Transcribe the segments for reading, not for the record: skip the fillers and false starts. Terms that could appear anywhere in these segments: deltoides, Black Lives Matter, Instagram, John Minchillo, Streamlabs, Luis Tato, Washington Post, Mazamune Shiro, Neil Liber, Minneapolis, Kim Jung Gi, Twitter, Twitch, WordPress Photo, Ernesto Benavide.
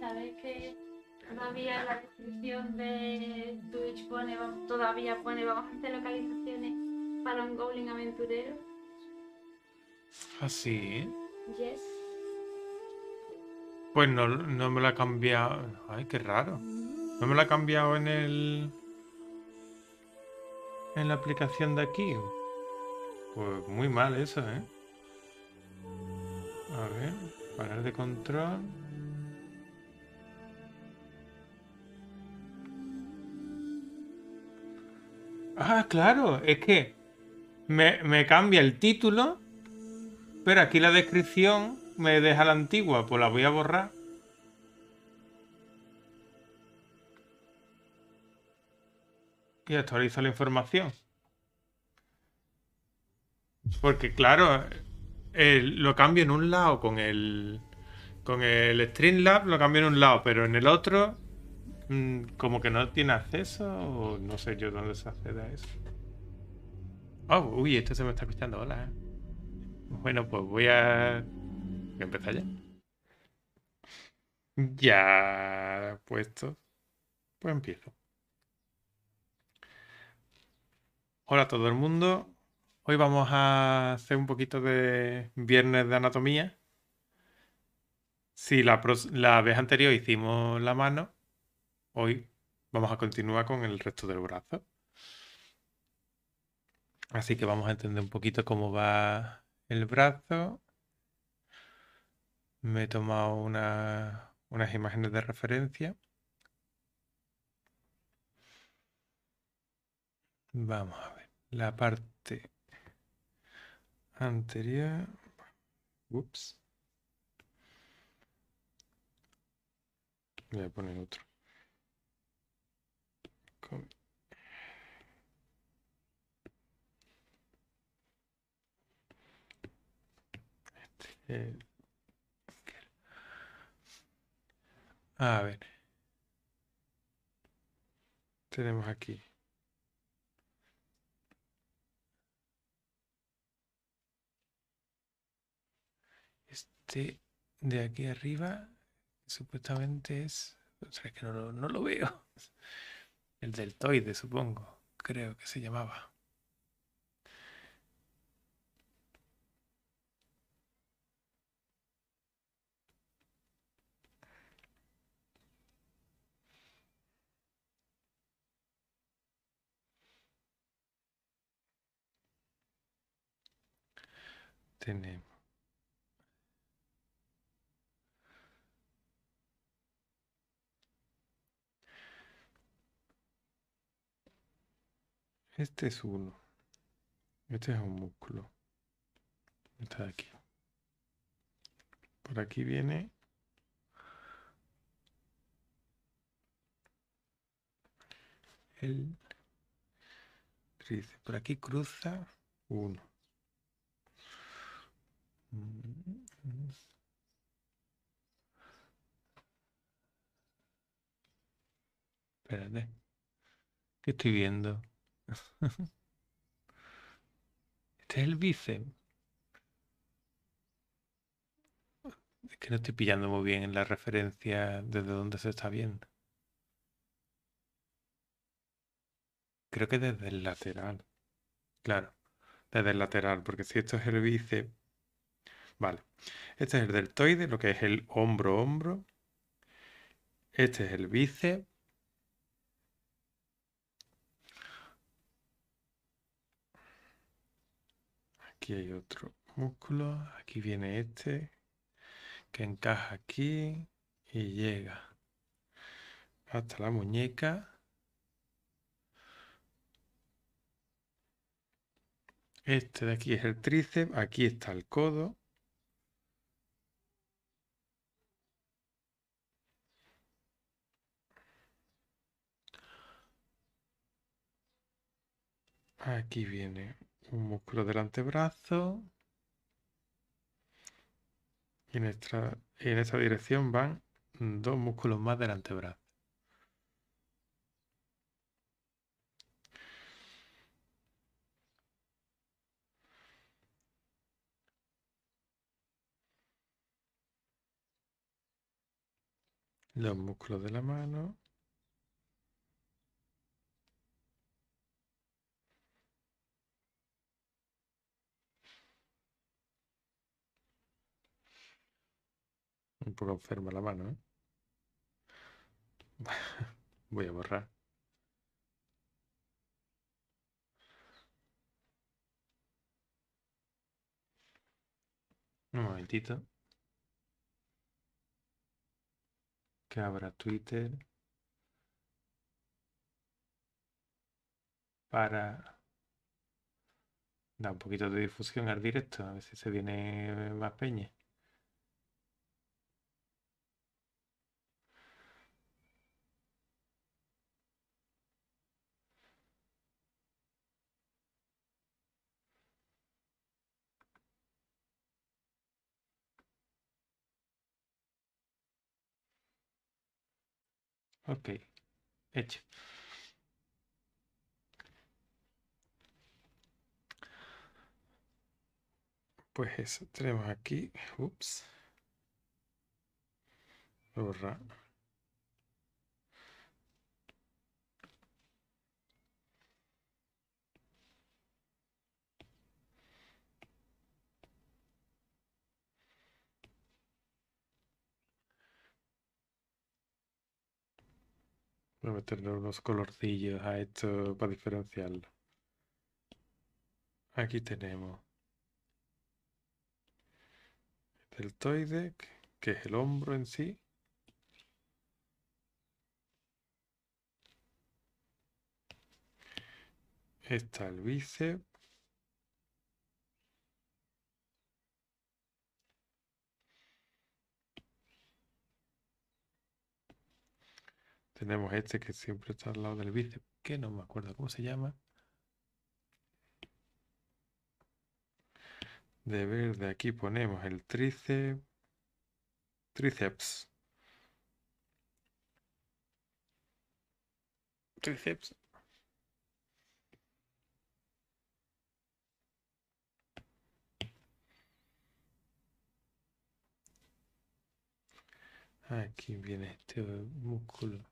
¿sabéis que todavía la descripción de Twitch pone, todavía pone, vamos a hacer localizaciones para un goblin aventurero? ¿Ah, sí? Yes. Pues no, no me la ha cambiado. Ay, qué raro. No me la ha cambiado en el... en la aplicación de aquí. Pues muy mal eso, ¿eh? A ver, panel de control. Ah, claro, es que me cambia el título, pero aquí la descripción me deja la antigua, pues la voy a borrar. Y actualizo la información. Porque claro, lo cambio en un lado con el Streamlabs, lo cambio en un lado, pero en el otro como que no tiene acceso, o no sé yo dónde se accede a eso. Oh, uy, esto se me está escuchando, hola. Bueno, pues voy a... ¿Voy a empezar ya? Ya puesto. Pues empiezo. Hola a todo el mundo. Hoy vamos a hacer un poquito de viernes de anatomía. Si la vez anterior hicimos la mano, hoy vamos a continuar con el resto del brazo. Así que vamos a entender un poquito cómo va el brazo. Me he tomado unas imágenes de referencia. Vamos a ver la parte anterior. Ups. Voy a poner otro. A ver. Tenemos aquí. Este de aquí arriba, supuestamente es... O sea, es que no lo veo. El deltoide, supongo. Creo que se llamaba. Tenemos. Este es uno. Este es un músculo. Está aquí. Por aquí viene. El tríceps. Por aquí cruza uno. Espérate. ¿Qué estoy viendo? Este es el bíceps. Es que no estoy pillando muy bien en la referencia desde donde se está viendo. Creo que desde el lateral. Claro, desde el lateral, porque si esto es el bíceps. Vale, este es el deltoide, lo que es el hombro-hombro. Este es el bíceps. Aquí hay otro músculo, aquí viene este, que encaja aquí y llega hasta la muñeca. Este de aquí es el tríceps, aquí está el codo. Aquí viene un músculo del antebrazo. Y en esta dirección van dos músculos más del antebrazo. los músculos de la mano. Un poco enferma la mano, ¿eh? Voy a borrar. Un momentito. Que abra Twitter. Para dar un poquito de difusión al directo. A ver si se viene más peña. Ok, hecho. Pues eso, tenemos aquí. Ups. Voy a borrar. Voy a meterle unos colorcillos a esto para diferenciarlo. Aquí tenemos el deltoide, que es el hombro en sí. Está el bíceps. Tenemos este que siempre está al lado del bíceps, que no me acuerdo cómo se llama. De verde aquí ponemos el tríceps. Tríceps. Aquí viene este músculo.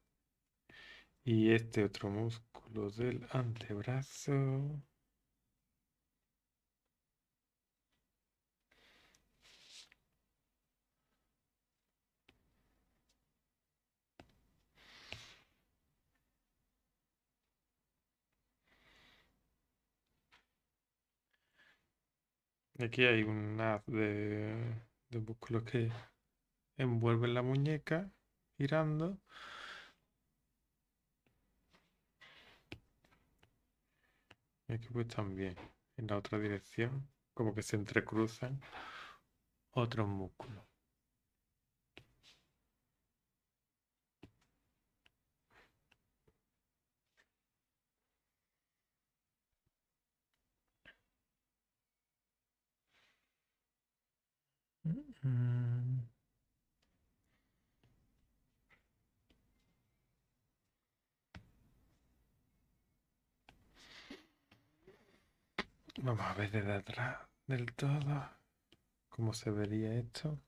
Y este otro músculo del antebrazo. Aquí hay un haz de músculos que envuelven la muñeca girando. Aquí pues también, en la otra dirección, como que se entrecruzan otros músculos. Vamos a ver desde atrás del todo cómo se vería esto.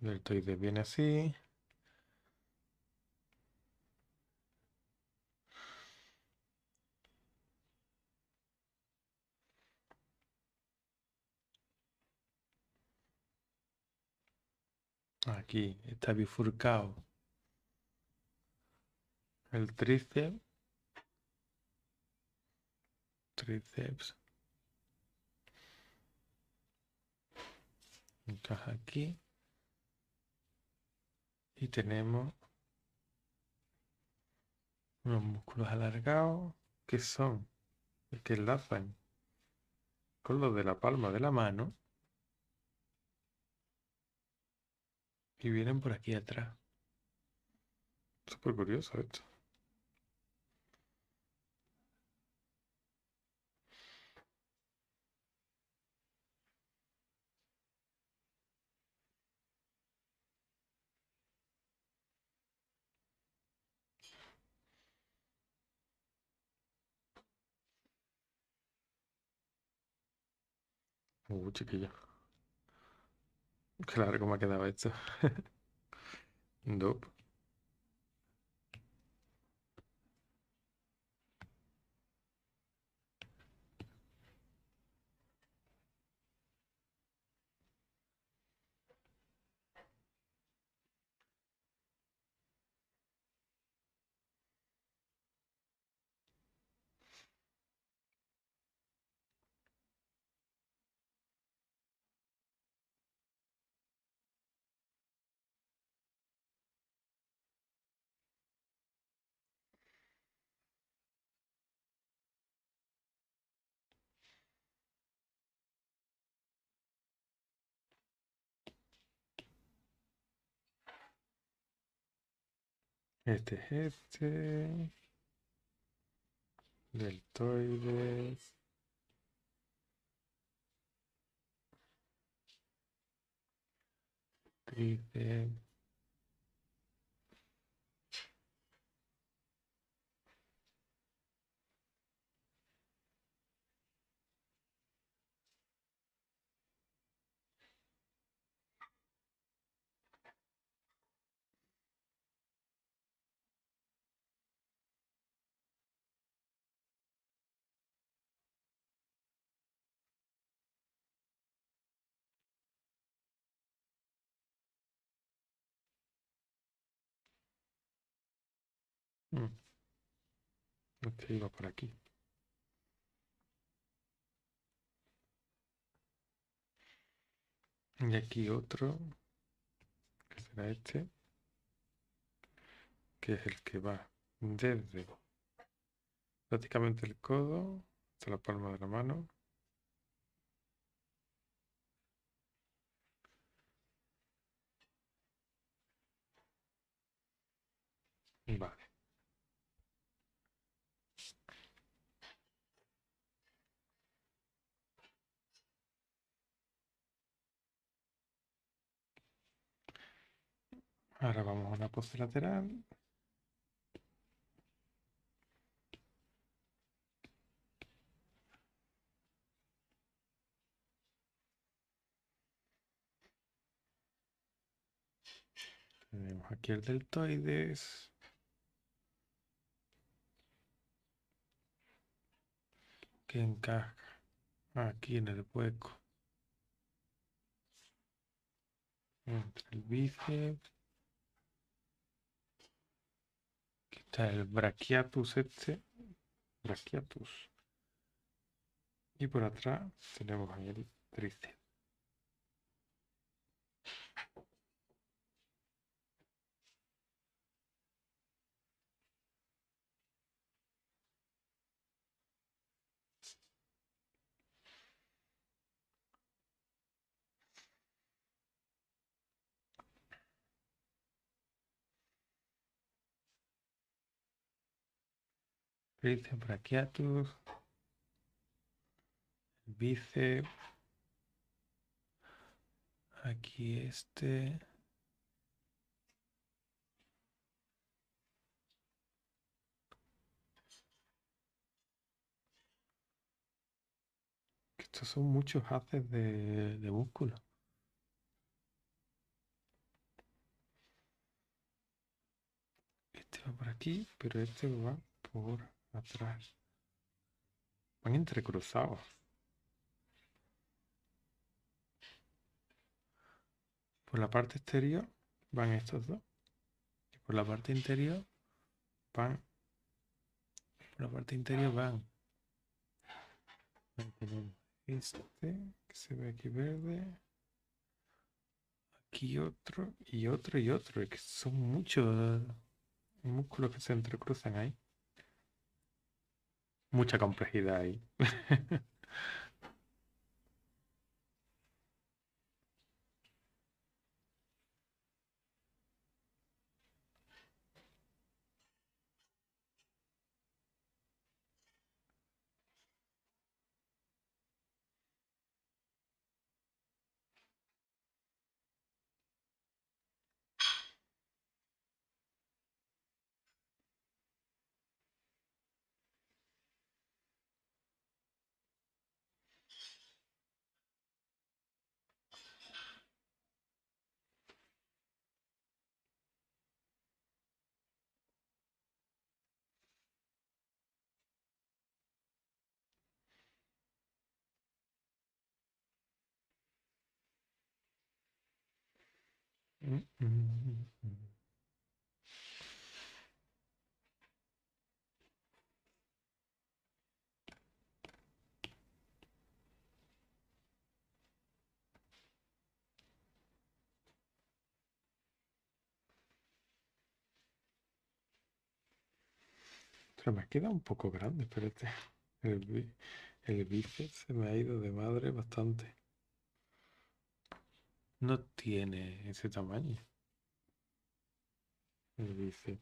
El deltoide viene así. Aquí está bifurcado el tríceps. Encaja aquí. Y tenemos unos músculos alargados que son los que enlazan con los de la palma de la mano. Y vienen por aquí atrás. Súper curioso esto. Chiquillo. Qué largo me ha quedado esto. Nope. Este. Deltoides. Tríceps. Este iba por aquí. Y aquí otro, que será este, que es el que va desde prácticamente el codo hasta la palma de la mano. Vale. Ahora vamos a una pose lateral. Tenemos aquí el deltoides. Que encaja aquí en el hueco. Entre el bíceps. Está el brachiatus este. Brachiatus. Y por atrás tenemos ahí el tríceps. Tríceps, brachiatus, bíceps, aquí este, estos son muchos haces de músculo. Este va por aquí, pero este va por atrás. Van entrecruzados. Por la parte exterior van estos dos. Y por la parte interior van. Por la parte interior van. Este que se ve aquí verde. Aquí otro y otro y otro. Es que son muchos músculos que se entrecruzan ahí. Mucha complejidad ahí. Pero me queda un poco grande, espérate. El bíceps se me ha ido de madre bastante. No tiene ese tamaño. El bíceps.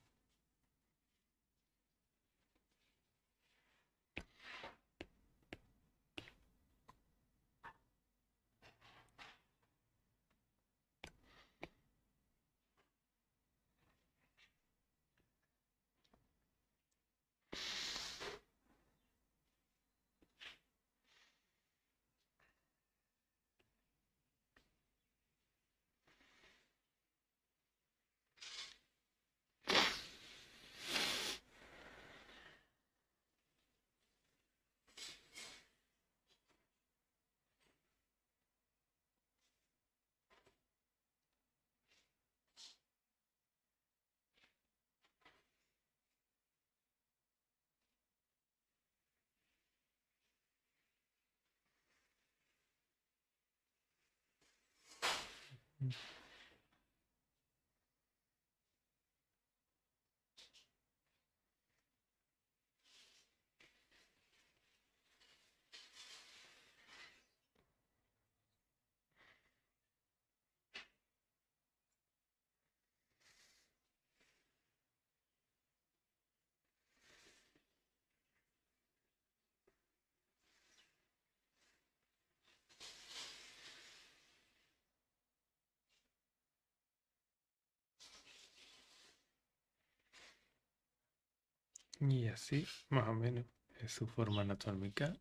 Y así, más o menos, es su forma anatómica.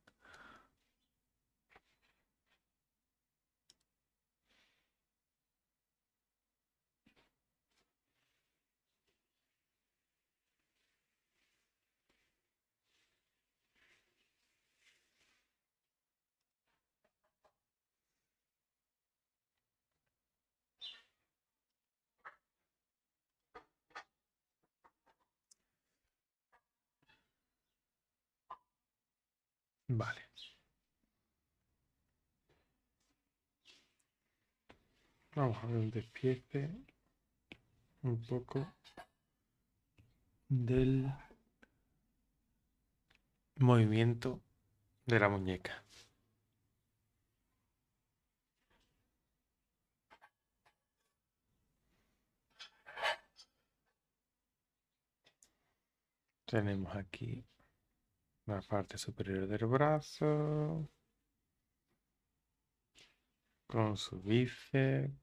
Vale. Vamos a ver el despiece un poco del movimiento de la muñeca. Tenemos aquí la parte superior del brazo, con su bíceps,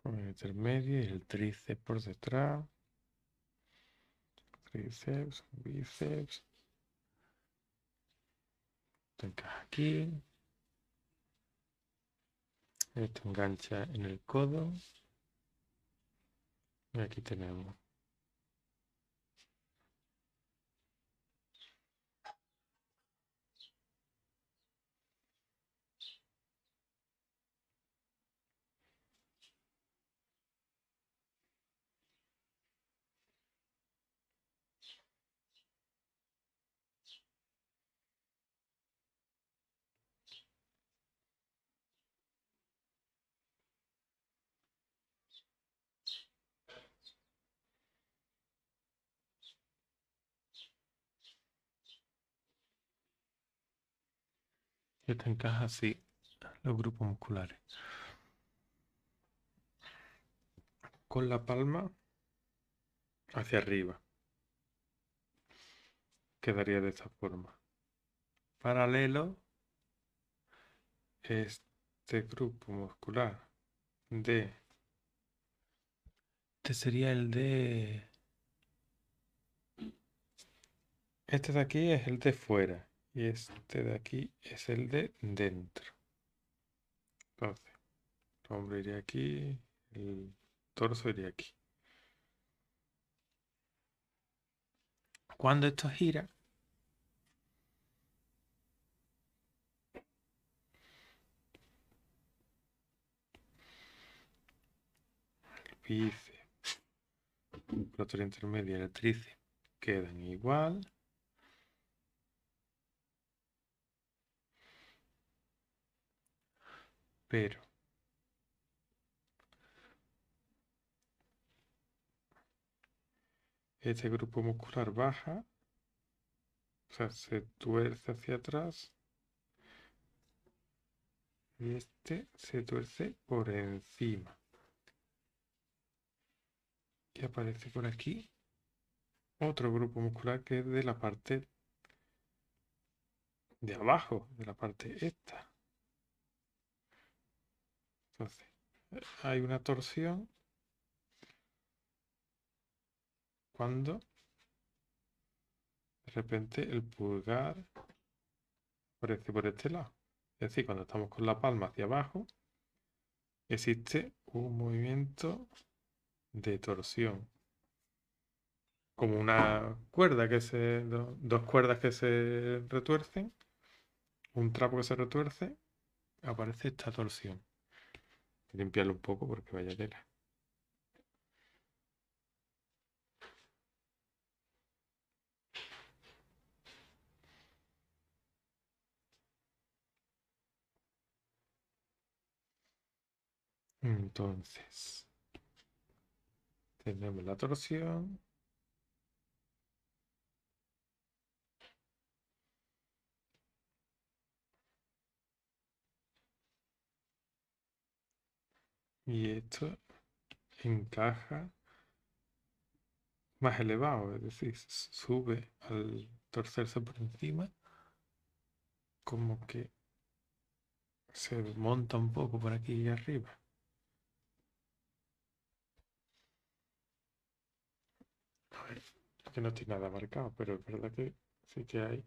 con el intermedio y el tríceps por detrás, tríceps, bíceps, te encaja aquí, esto engancha en el codo, y aquí tenemos que te encaja así los grupos musculares. Con la palma hacia arriba. Quedaría de esta forma. Paralelo este grupo muscular de... Este sería el de... Este de aquí es el de fuera. Y este de aquí es el de dentro. Entonces, el hombro iría aquí, el torso iría aquí. Cuando esto gira, bíceps, musculatura intermedia y el tríceps quedan igual. Pero este grupo muscular baja, o sea, se tuerce hacia atrás y este se tuerce por encima. Y aparece por aquí otro grupo muscular que es de la parte de abajo, de la parte esta. Entonces, hay una torsión cuando de repente el pulgar aparece por este lado. Es decir, cuando estamos con la palma hacia abajo, existe un movimiento de torsión. Como una cuerda que se... dos cuerdas que se retuercen, un trapo que se retuerce, aparece esta torsión. Hay que limpiarlo un poco porque vaya tela. Entonces, tenemos la torsión. Y esto encaja más elevado, es decir, sube al torcerse por encima, como que se monta un poco por aquí y arriba. Que no tiene nada marcado, pero es verdad que sí que hay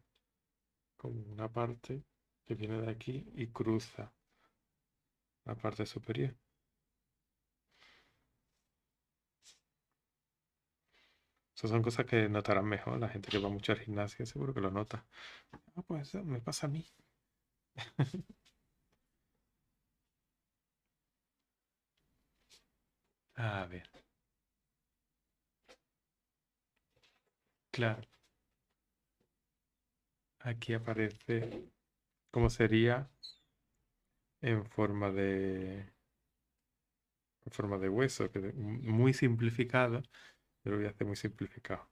como una parte que viene de aquí y cruza la parte superior. Esas son cosas que notarán mejor la gente que va mucho al gimnasio, seguro que lo nota. Ah, pues eso me pasa a mí. A ver. Claro, aquí aparece como sería en forma de hueso, que muy simplificado. Yo lo voy a hacer muy simplificado.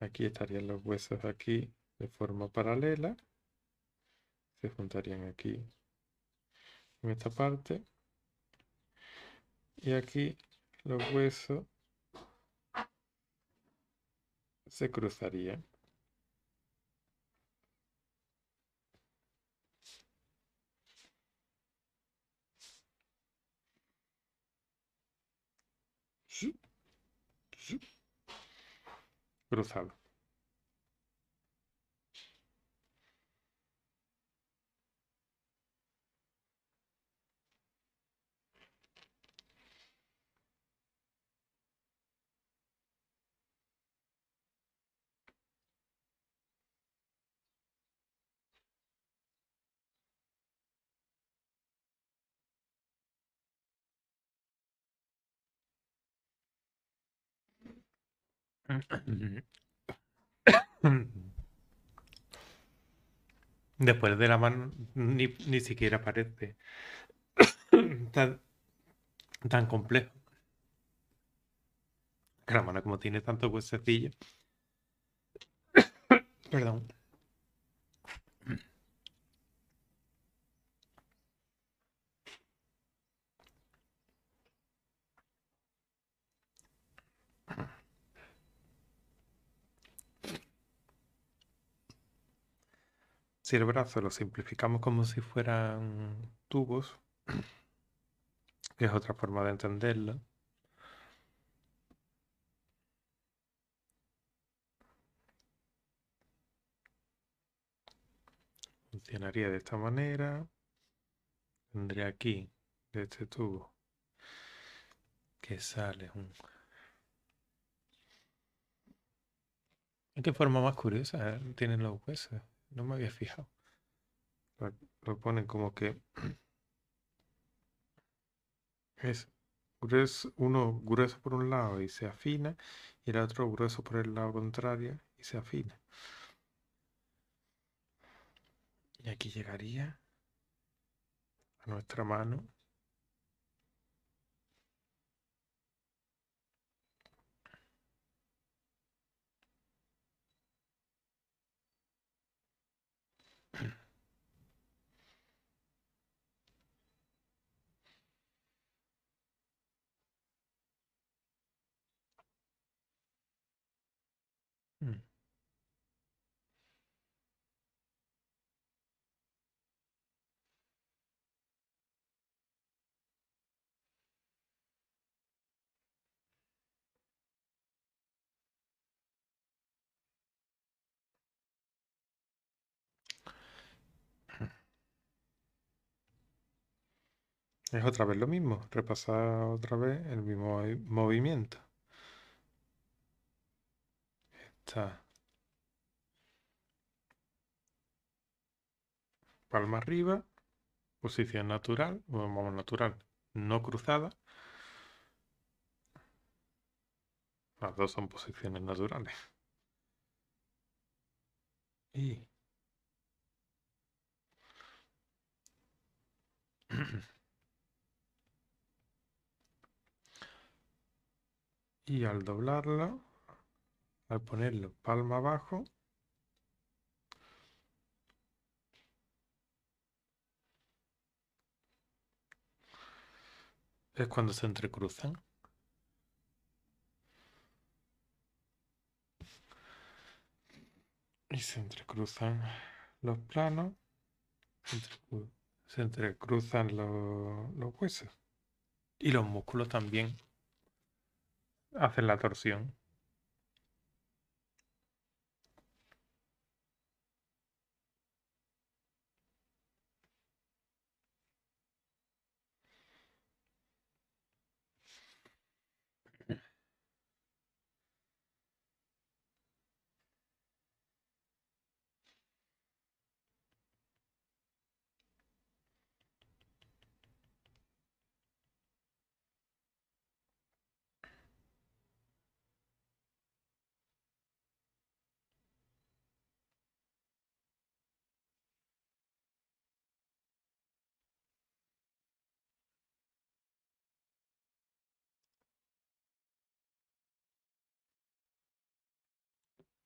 Aquí estarían los huesos aquí de forma paralela, se juntarían aquí en esta parte, y aquí los huesos se cruzaría. Cruzado. Después de la mano ni siquiera parece tan complejo. Que la mano, como tiene tanto huesecillo, perdón, si el brazo lo simplificamos como si fueran tubos, que es otra forma de entenderlo, funcionaría de esta manera. Tendría aquí, de este tubo, que sale un... ¿Qué forma más curiosa tienen los huesos? No me había fijado. Lo ponen como que es grueso, uno grueso por un lado y se afina, y el otro grueso por el lado contrario y se afina. Y aquí llegaría a nuestra mano. Es otra vez lo mismo, repasar otra vez el mismo movimiento. Esta palma arriba, posición natural, vamos natural, no cruzada. Las dos son posiciones naturales. Y y al doblarlo, al ponerlo palma abajo, es cuando se entrecruzan. Y se entrecruzan los planos, se entrecruzan los huesos. Y los músculos también hacen la torsión.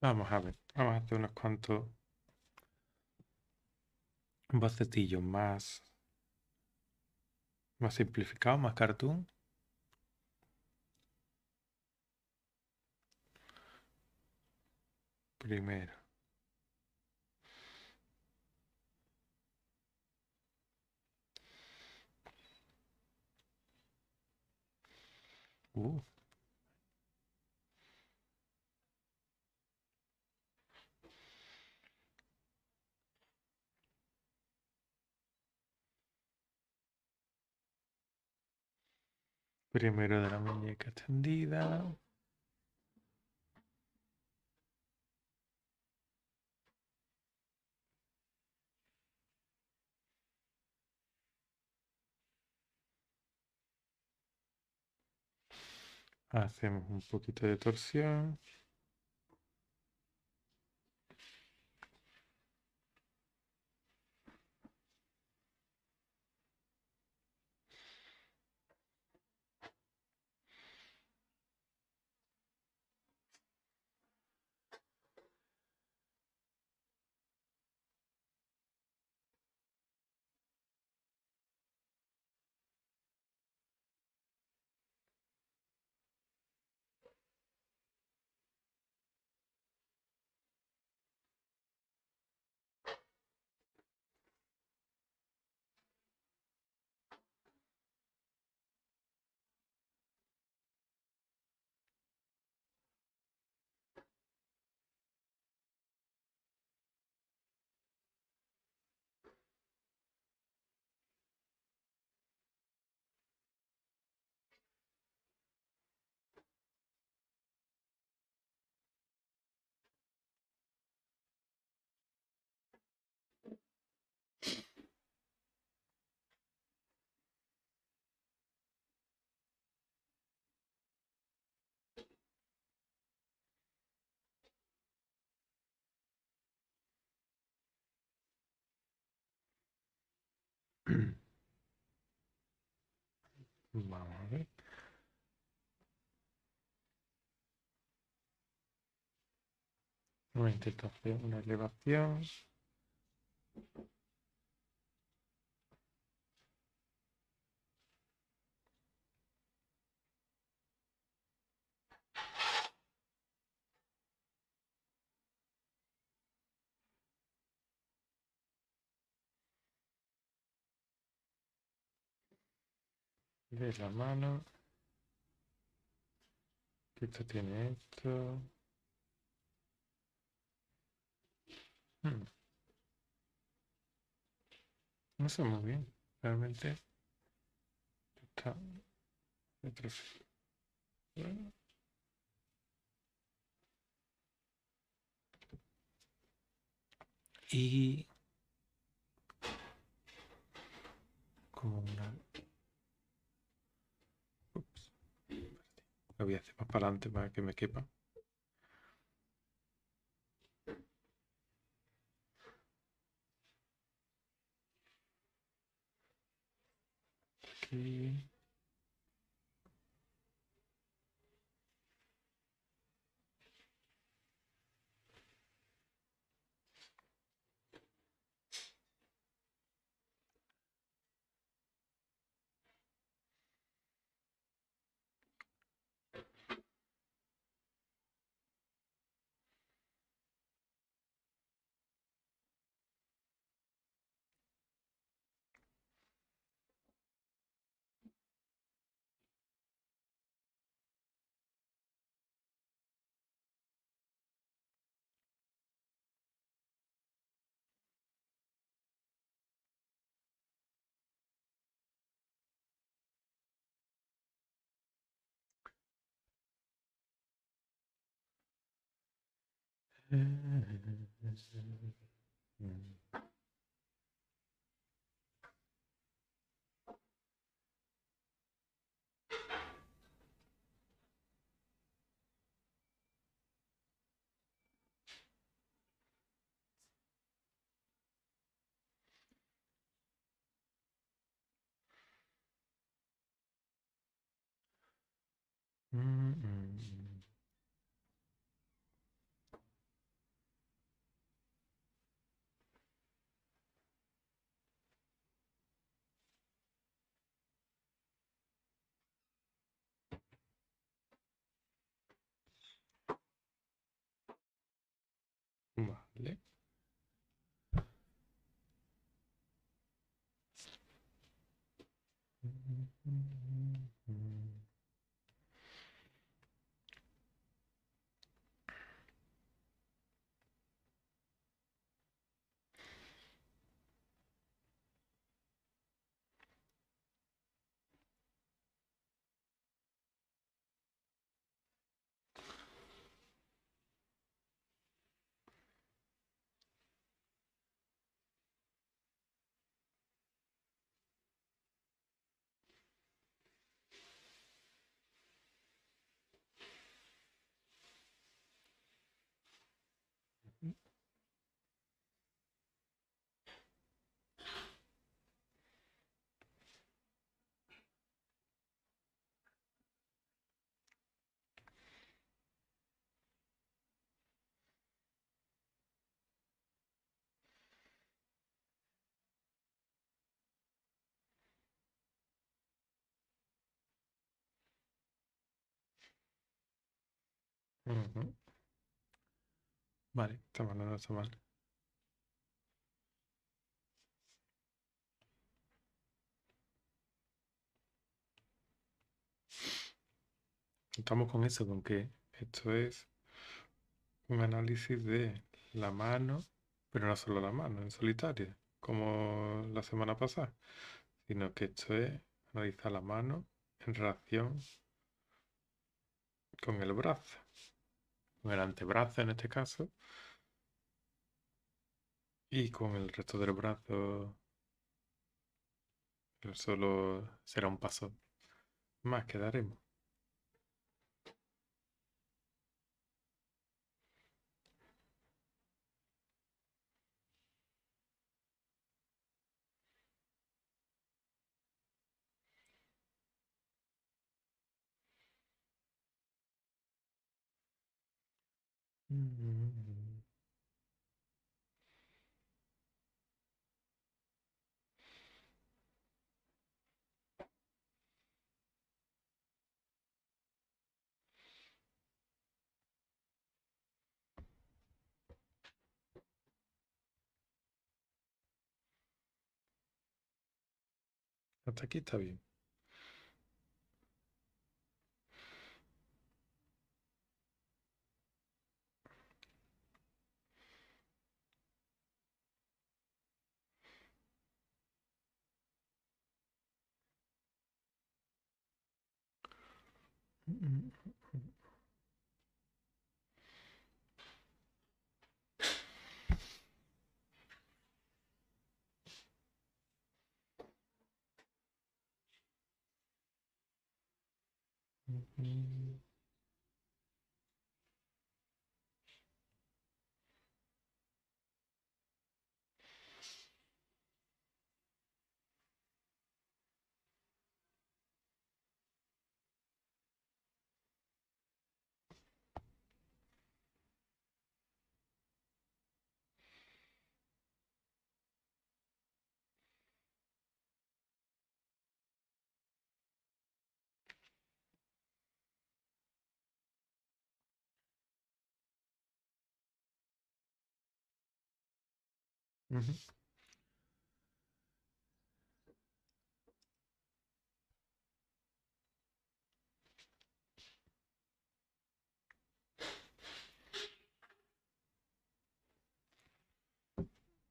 Vamos a ver, vamos a hacer unos cuantos bocetillos más simplificados, más cartoon. Primero. Primero de la muñeca tendida. Hacemos un poquito de torsión. Bueno, intento hacer una elevación. De la mano. Esto tiene esto. No sé muy bien, realmente. Está dentro. Bueno. Y como una... Ups. Lo voy a hacer más para adelante para que me quepa. Aquí. Vale. Vale, está mal, no está mal. Estamos con eso, con que esto es un análisis de la mano, pero no solo la mano en solitario, como la semana pasada, sino que esto es analizar la mano en relación con el brazo. Con el antebrazo en este caso y con el resto del brazo, pero solo será un paso más que daremos. Hasta aquí está bien.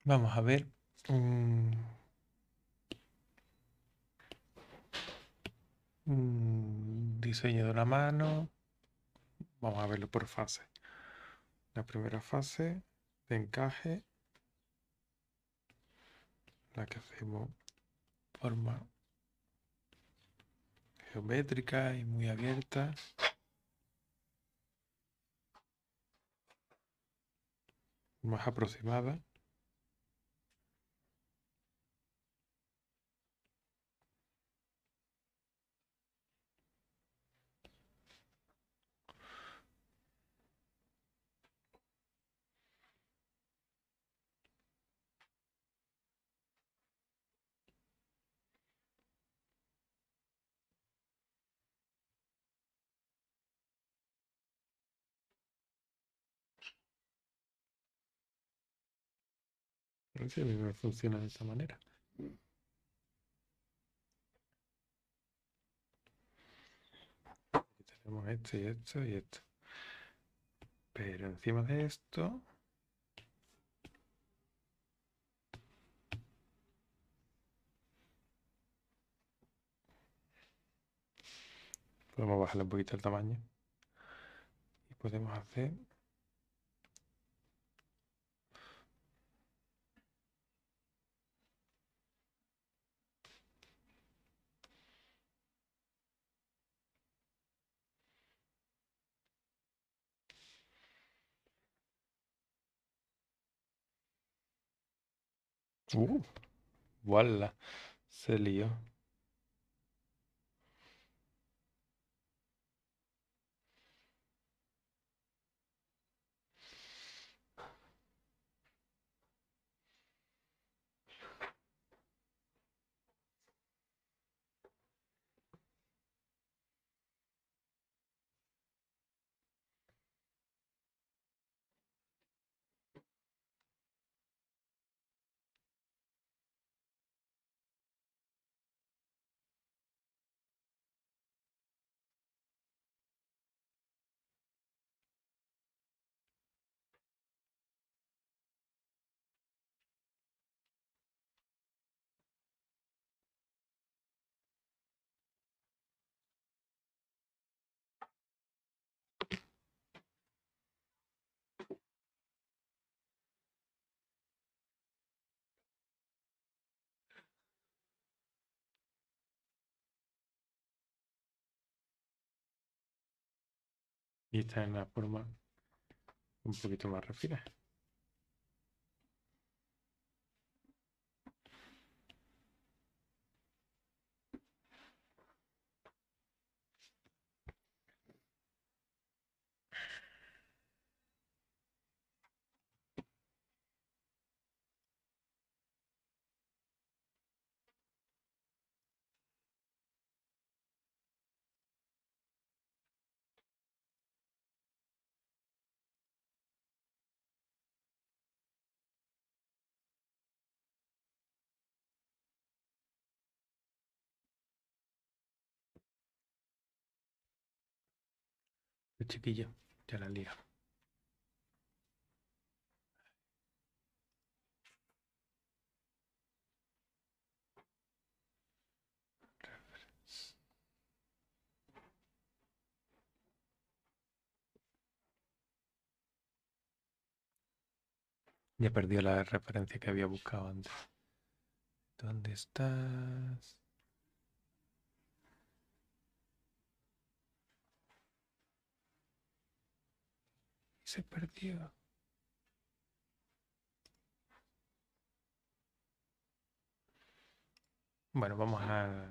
Vamos a ver. Un diseño de una mano. Vamos a verlo por fase. La primera fase de encaje, la que hacemos forma geométrica y muy abierta. Más aproximada. Sí, a mí me funciona de esta manera. Aquí tenemos esto y esto y esto. Pero encima de esto podemos bajarle un poquito el tamaño y podemos hacer voilà, se lió. Y está en la forma un poquito más refinada. chiquillo, ya la lío. Ya perdió la referencia que había buscado antes. ¿Dónde estás? Se perdió. Bueno, vamos a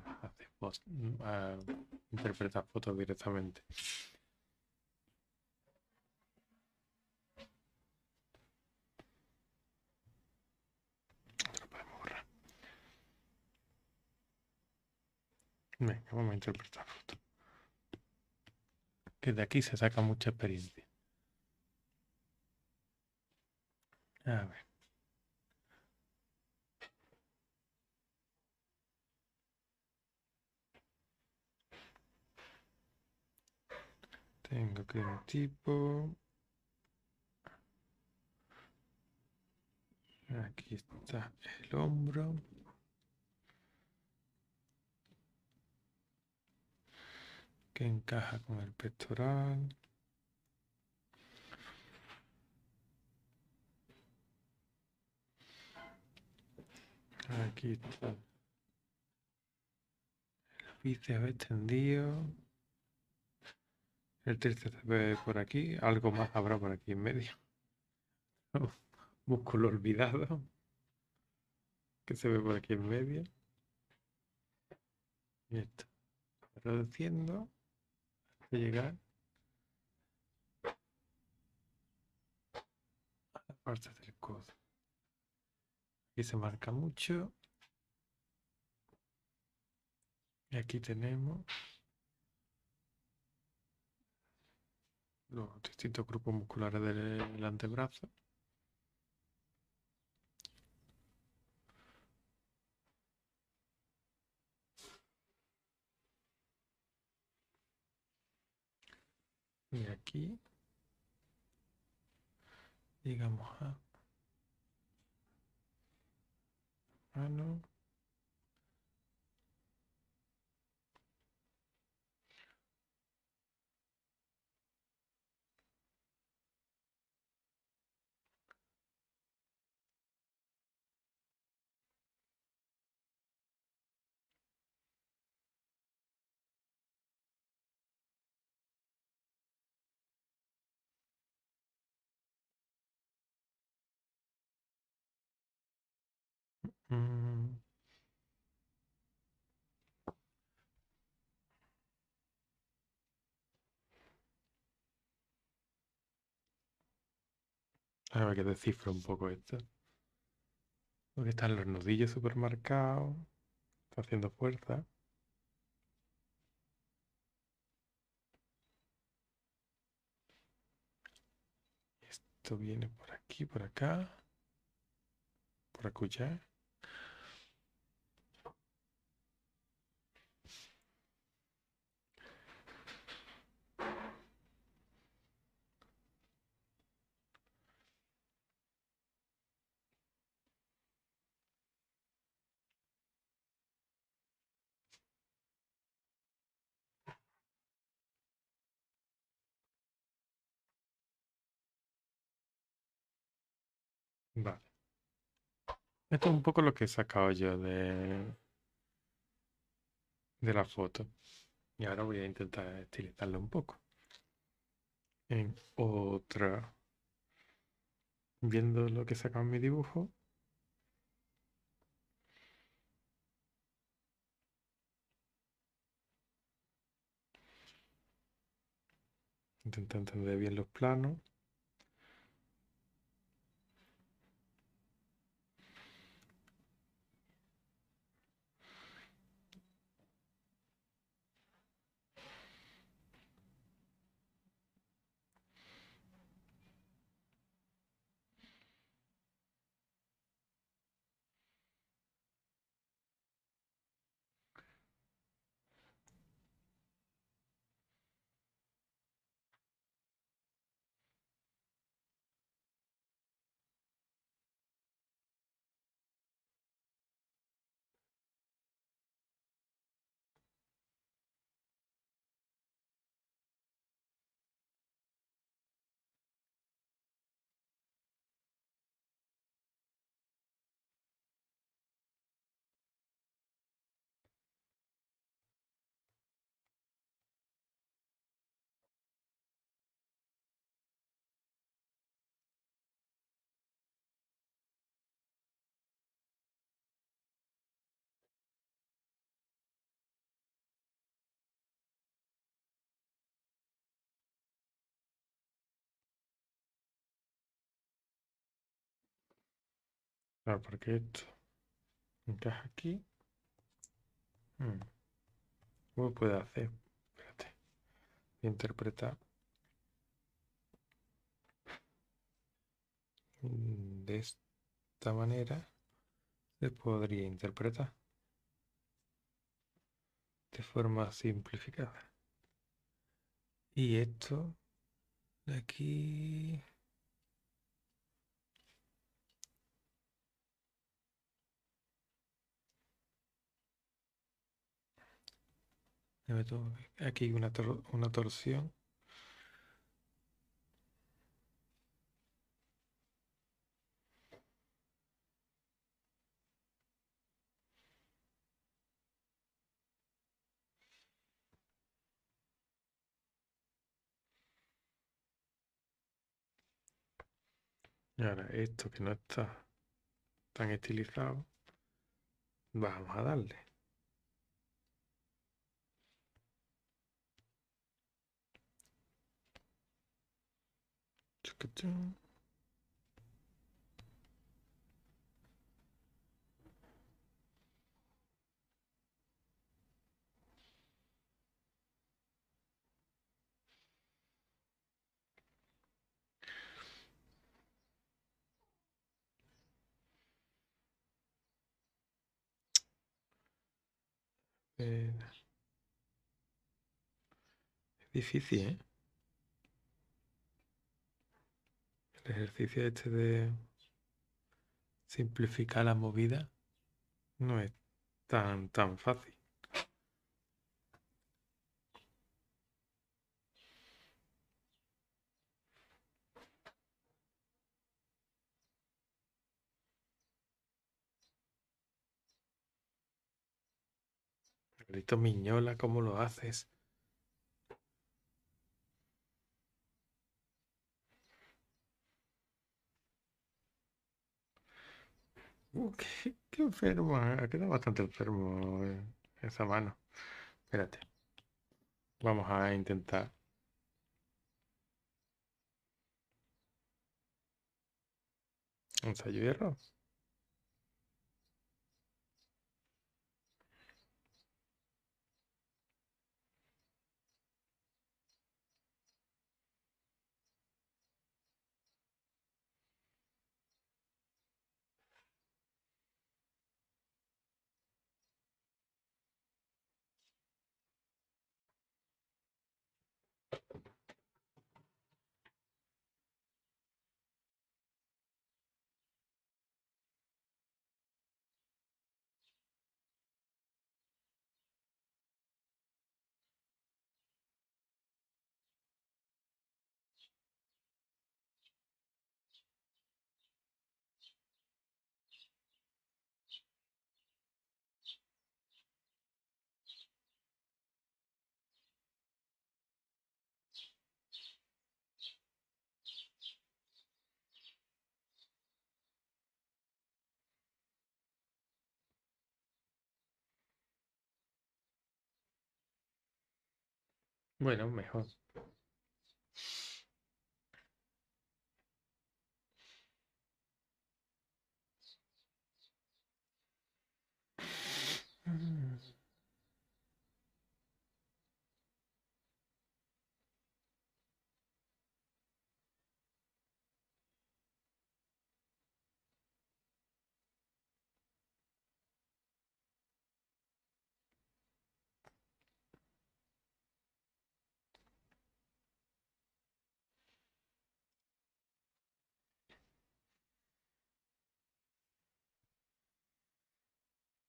interpretar fotos directamente. Venga, vamos a interpretar foto. Que de aquí se saca mucha experiencia. A ver. Tengo que un tipo. Aquí está el hombro. Que encaja con el pectoral. Aquí está el bíceps extendido. El tríceps por aquí. Algo más habrá por aquí en medio. Músculo olvidado. Que se ve por aquí en medio. Y esto. Reduciendo. De llegar a la parte del codo. Aquí se marca mucho. Y aquí tenemos los distintos grupos musculares del antebrazo. Y aquí llegamos a mano, ahora que descifro un poco esto, porque están los nudillos super marcados, está haciendo fuerza. Esto viene por aquí, por acá, por acullá. Vale. Esto es un poco lo que he sacado yo de la foto. Y ahora voy a intentar estilizarlo un poco. En otra. Viendo lo que he sacado en mi dibujo. Intento entender bien los planos. Claro, porque esto encaja aquí. ¿Cómo puede hacer? Espérate. Interpretar. De esta manera se podría interpretar de forma simplificada. Y esto de aquí... Aquí una torsión. Y ahora esto que no está tan estilizado, vamos a darle. Es difícil, ¿eh? El ejercicio este de simplificar la movida no es tan fácil. Grito Miñola, ¿cómo lo haces? Qué enfermo, ha quedado bastante enfermo esa mano. Espérate. Vamos a intentar. Ensayo y error. Bueno, mejor.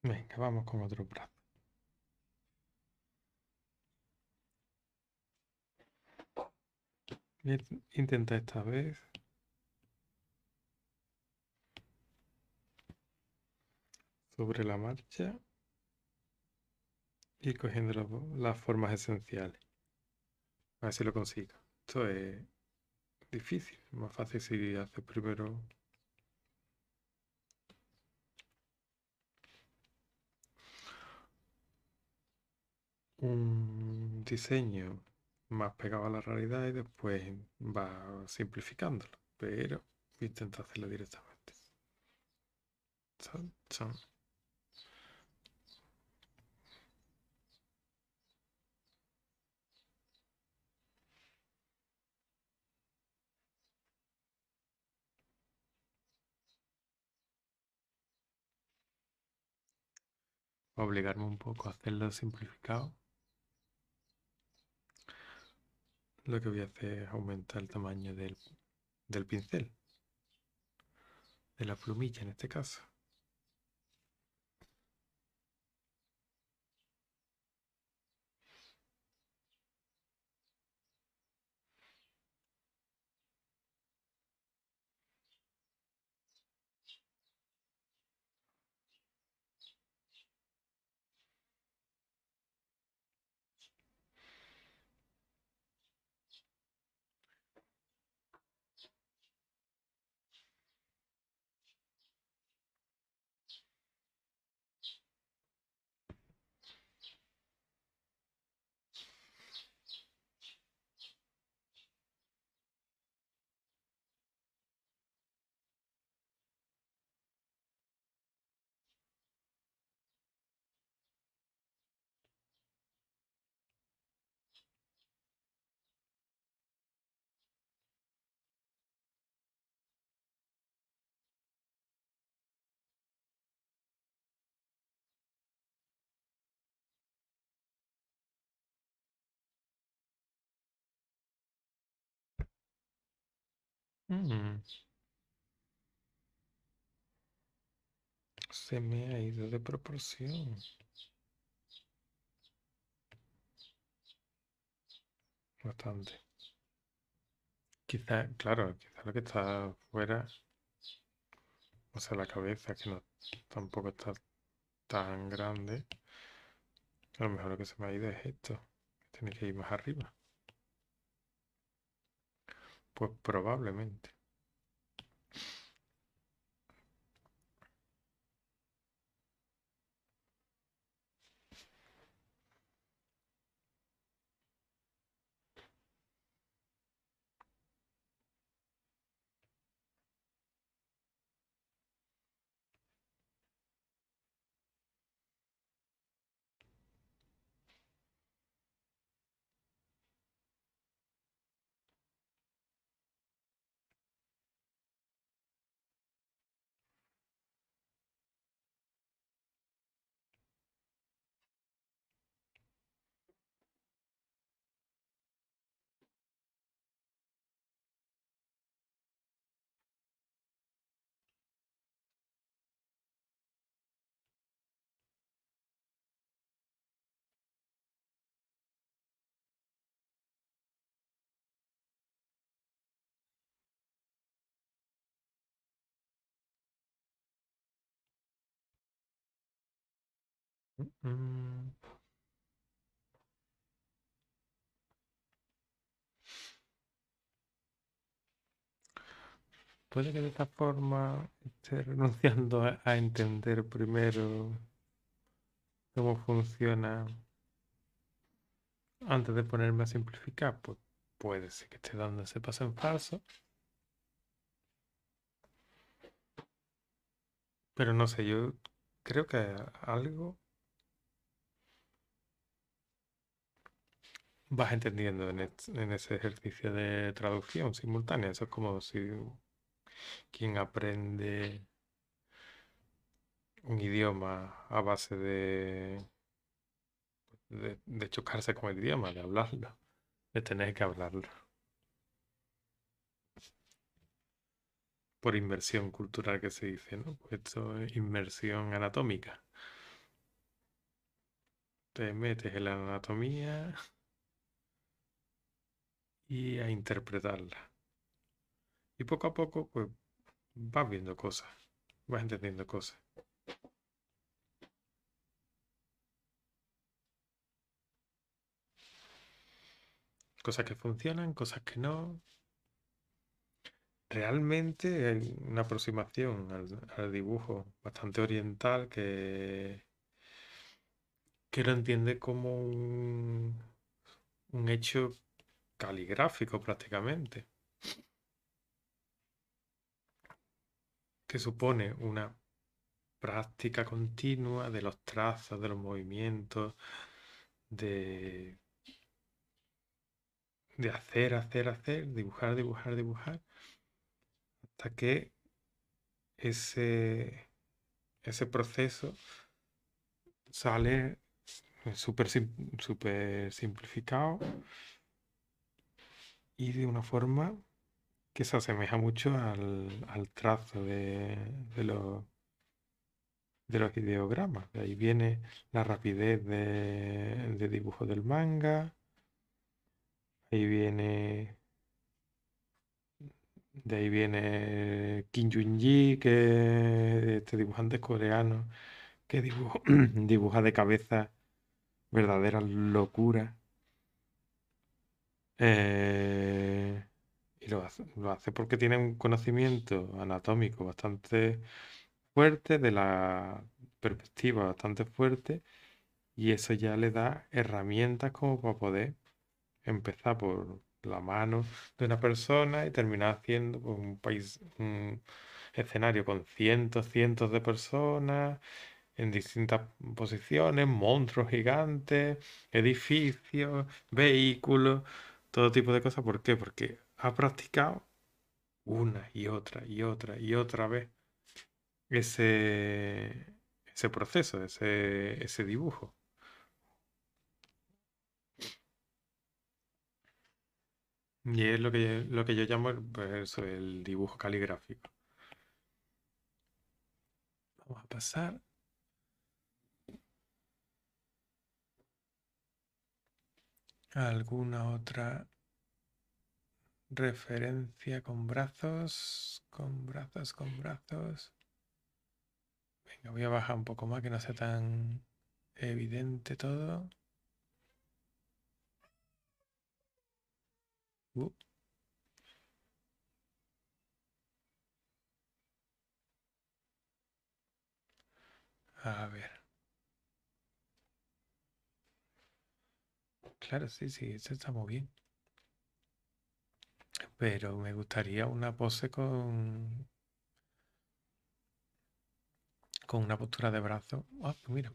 Venga, vamos con otro brazo. Intenta esta vez. Sobre la marcha. Y cogiendo las formas esenciales. A ver si lo consigo. Esto es difícil. Más fácil si haces primero... un diseño más pegado a la realidad y después va simplificándolo, pero intenta hacerlo directamente. Tato. Obligarme un poco a hacerlo simplificado. Lo que voy a hacer es aumentar el tamaño del pincel, de la plumilla en este caso. Se me ha ido de proporción. Bastante. Quizá, claro, quizá lo que está fuera, o sea, la cabeza, que no tampoco está tan grande. A lo mejor lo que se me ha ido es esto. Tiene que ir más arriba. Pues probablemente. Puede que de esta forma esté renunciando a entender primero cómo funciona antes de ponerme a simplificar. Pues puede ser que esté dando ese paso en falso, pero no sé, yo creo que algo vas entendiendo en ese ejercicio de traducción simultánea. Eso es como si quien aprende un idioma a base de chocarse con el idioma, de hablarlo, de tener que hablarlo. Por inmersión cultural que se dice, ¿no? Pues esto es inmersión anatómica. Te metes en la anatomía y a interpretarla. Y poco a poco, pues, vas viendo cosas, vas entendiendo cosas. Cosas que funcionan, cosas que no. Realmente hay una aproximación al dibujo bastante oriental que lo entiende como un hecho caligráfico prácticamente, que supone una práctica continua de los trazos, de los movimientos, de hacer, hacer, hacer, dibujar, dibujar, dibujar, hasta que ese proceso sale súper simplificado y de una forma que se asemeja mucho al trazo de los ideogramas. De ahí viene la rapidez de dibujo del manga. De ahí viene Kim Jung Gi, que este dibujante coreano que dibuja de cabeza verdaderas locuras. Y lo hace porque tiene un conocimiento anatómico bastante fuerte, de la perspectiva bastante fuerte, y eso ya le da herramientas como para poder empezar por la mano de una persona y terminar haciendo un escenario con cientos de personas en distintas posiciones, monstruos gigantes, edificios, vehículos, todo tipo de cosas. ¿Por qué? Porque ha practicado una y otra vez ese proceso, ese dibujo. Y es lo que yo llamo el dibujo caligráfico. Vamos a pasar. ¿Alguna otra referencia con brazos? Con brazos. Venga, voy a bajar un poco más que no sea tan evidente todo. A ver. Claro, sí, esto está muy bien. Pero me gustaría una pose con una postura de brazo. Ah, pues mira.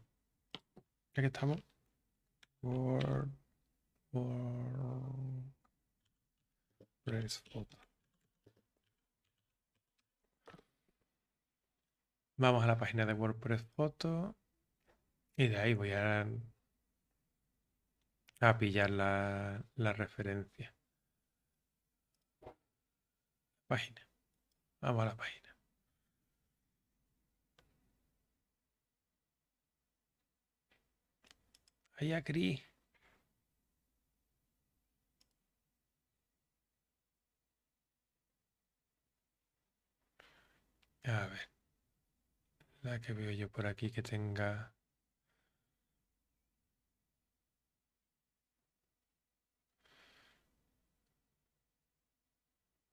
Ya que estamos. WordPress Foto. Vamos a la página de WordPress Foto y de ahí voy a pillar la referencia. Página. Vamos a la página. Allá, Cris. A ver, la que veo yo por aquí que tenga...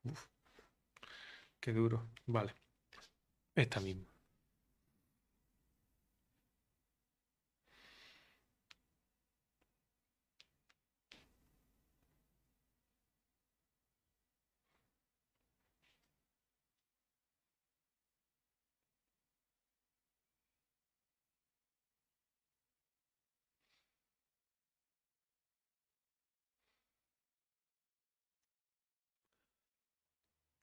Uf, qué duro. Vale, esta misma.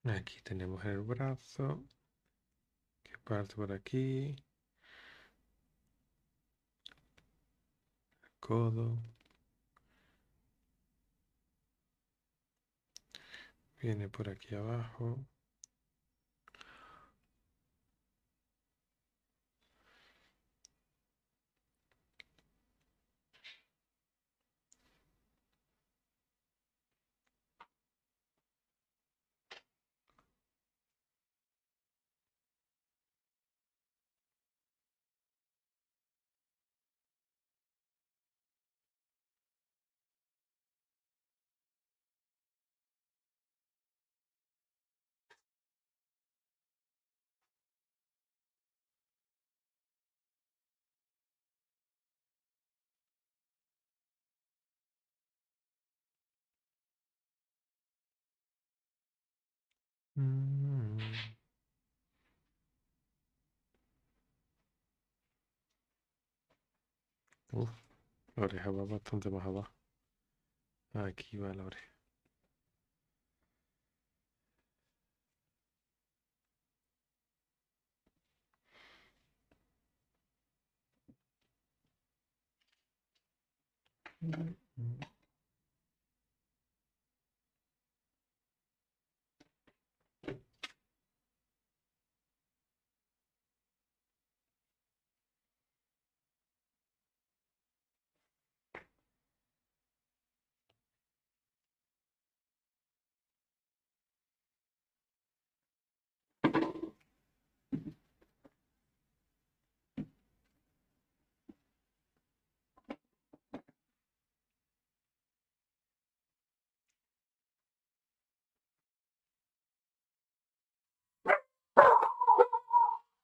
Aquí tenemos el brazo, que parte por aquí, el codo, viene por aquí abajo, La oreja va bastante más abajo. Aquí va la oreja.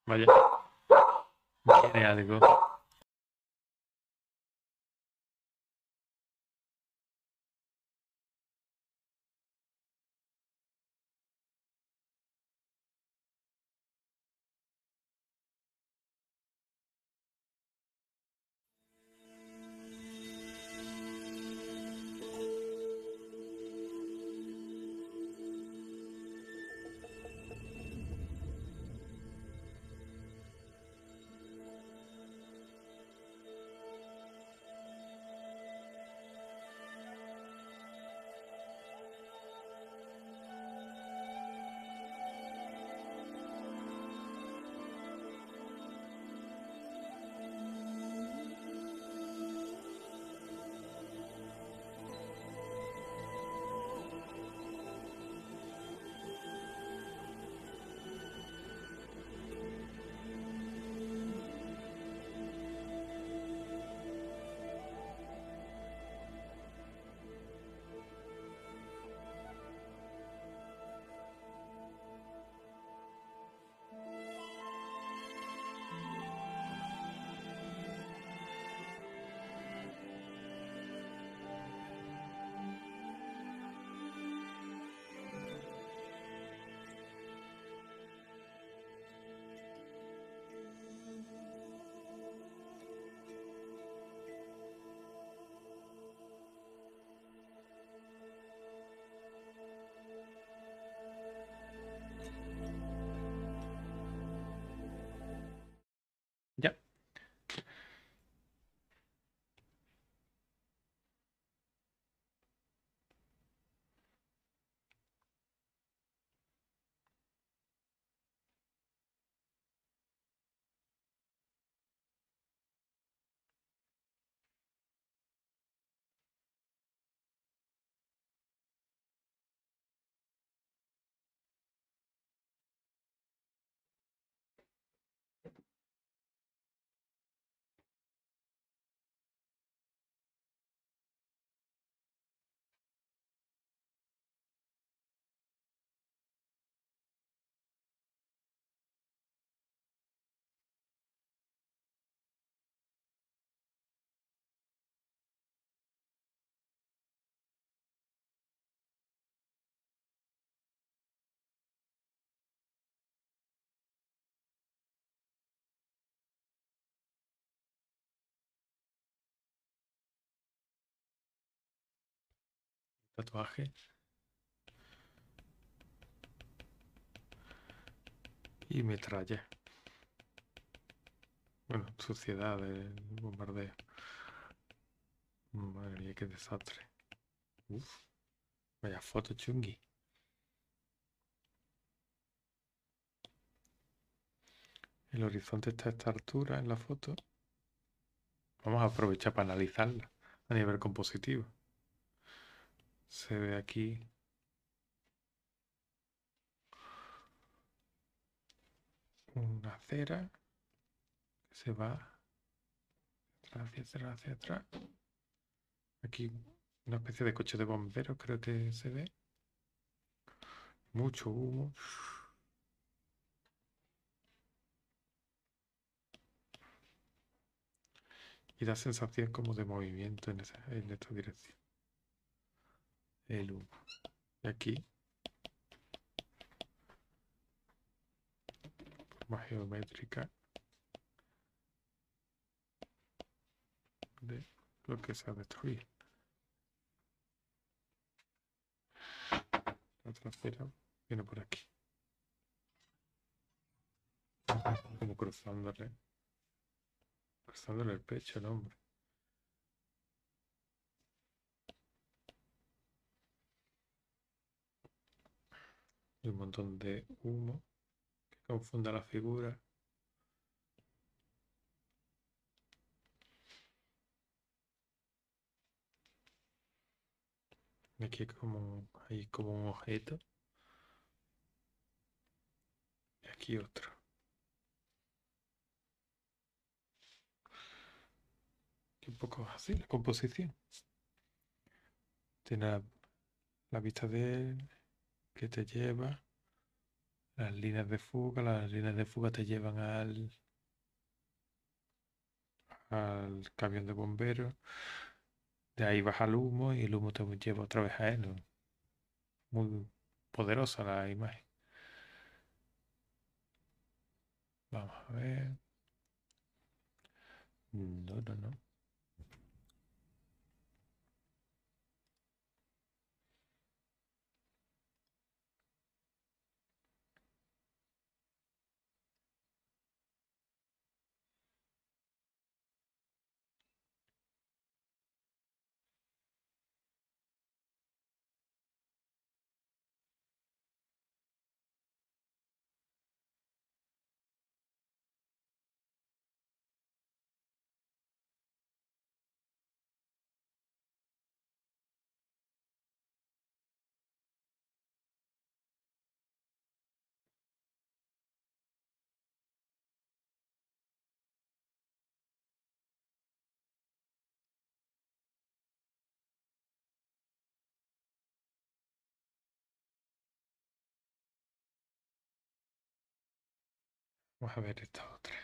Vaya, tiene algo. Tatuaje y metralla. Bueno, suciedad del bombardeo. Madre mía, qué desastre. Uf, vaya foto chungi. El horizonte está a esta altura en la foto. Vamos a aprovechar para analizarla a nivel compositivo. Se ve aquí. Una acera. Que se va hacia atrás. Aquí una especie de coche de bomberos, creo que se ve. Mucho humo. Y da sensación como de movimiento en esta dirección. El humo. Aquí. Forma geométrica. de lo que se ha destruido. La trasera viene por aquí, como cruzándole el pecho al hombre. Y un montón de humo que confunda la figura. Aquí como hay como un objeto. Y aquí otro. Y un poco así la composición. Tiene la vista de él que te lleva. Las líneas de fuga. Las líneas de fuga te llevan al camión de bomberos. De ahí baja el humo y el humo te lleva otra vez a él. Muy poderosa la imagen. Vamos a ver. No. Vamos a ver esta otra.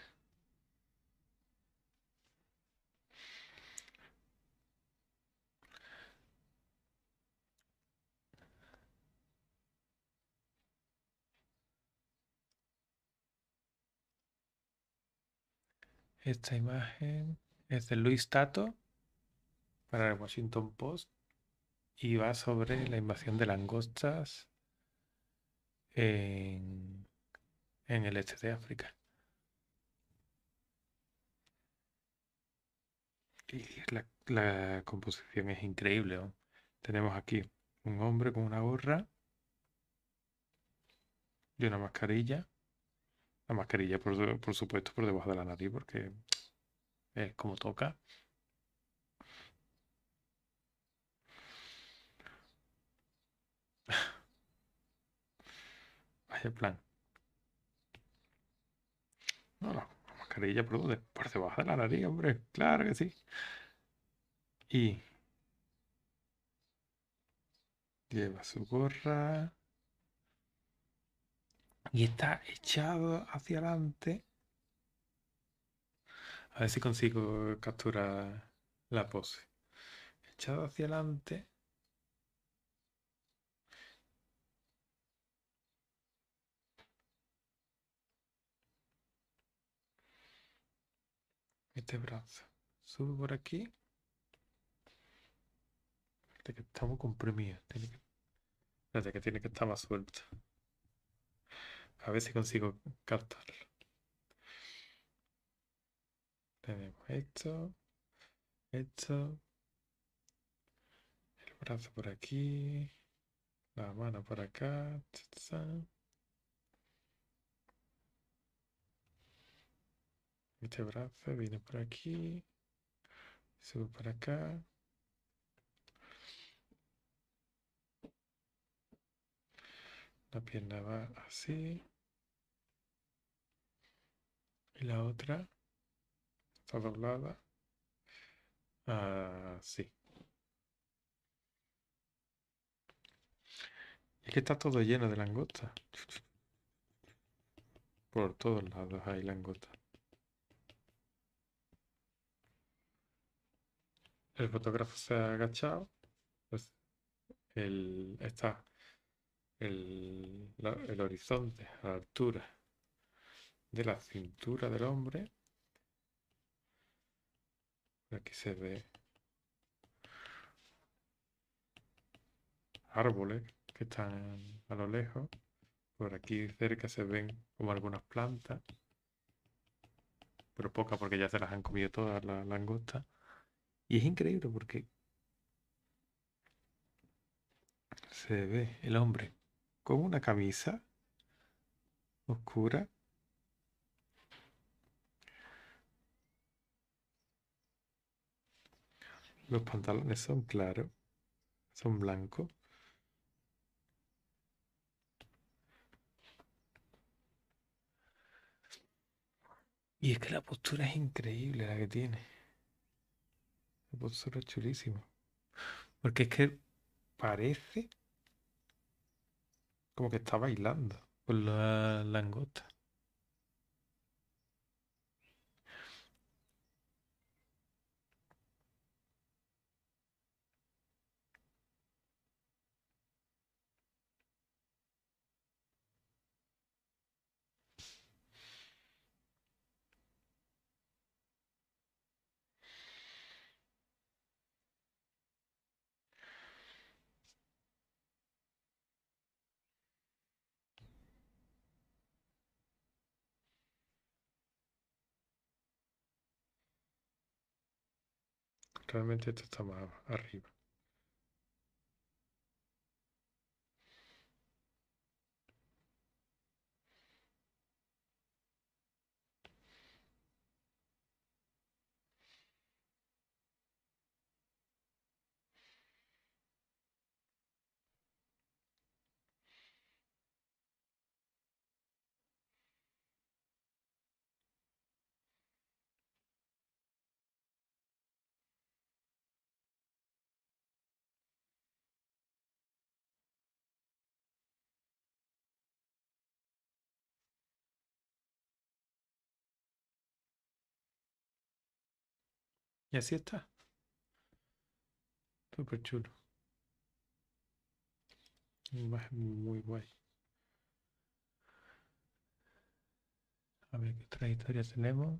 Esta imagen es de Luis Tato para el Washington Post y va sobre la invasión de langostas en el este de África. Y la composición es increíble, ¿no? Tenemos aquí un hombre con una gorra y una mascarilla. La mascarilla, por supuesto, por debajo de la nariz, porque es como toca. Vaya plan. No, la mascarilla, ¿por dónde? Por debajo de la nariz, hombre. Claro que sí. Y lleva su gorra. Y está echado hacia adelante. A ver si consigo capturar la pose. Echado hacia adelante. Este brazo sube por aquí. Este que está muy comprimido. Este que tiene que estar más suelto. A ver si consigo captarlo. Tenemos esto. El brazo por aquí. La mano por acá. Este brazo viene por aquí, sube por acá. La pierna va así. Y la otra está doblada. Así. Es que está todo lleno de langosta. Por todos lados hay langosta. El fotógrafo se ha agachado, pues el horizonte a la altura de la cintura del hombre. Aquí se ve árboles que están a lo lejos. Por aquí cerca se ven como algunas plantas, pero pocas porque ya se las han comido todas las langostas. Y es increíble porque se ve el hombre con una camisa oscura, los pantalones son claros, son blancos, y es que la postura es increíble la que tiene. La postura es chulísima porque es que parece como que está bailando con la langosta. Realmente esto está más arriba. Y así está. Súper chulo. Una imagen muy guay. A ver qué otra historia tenemos.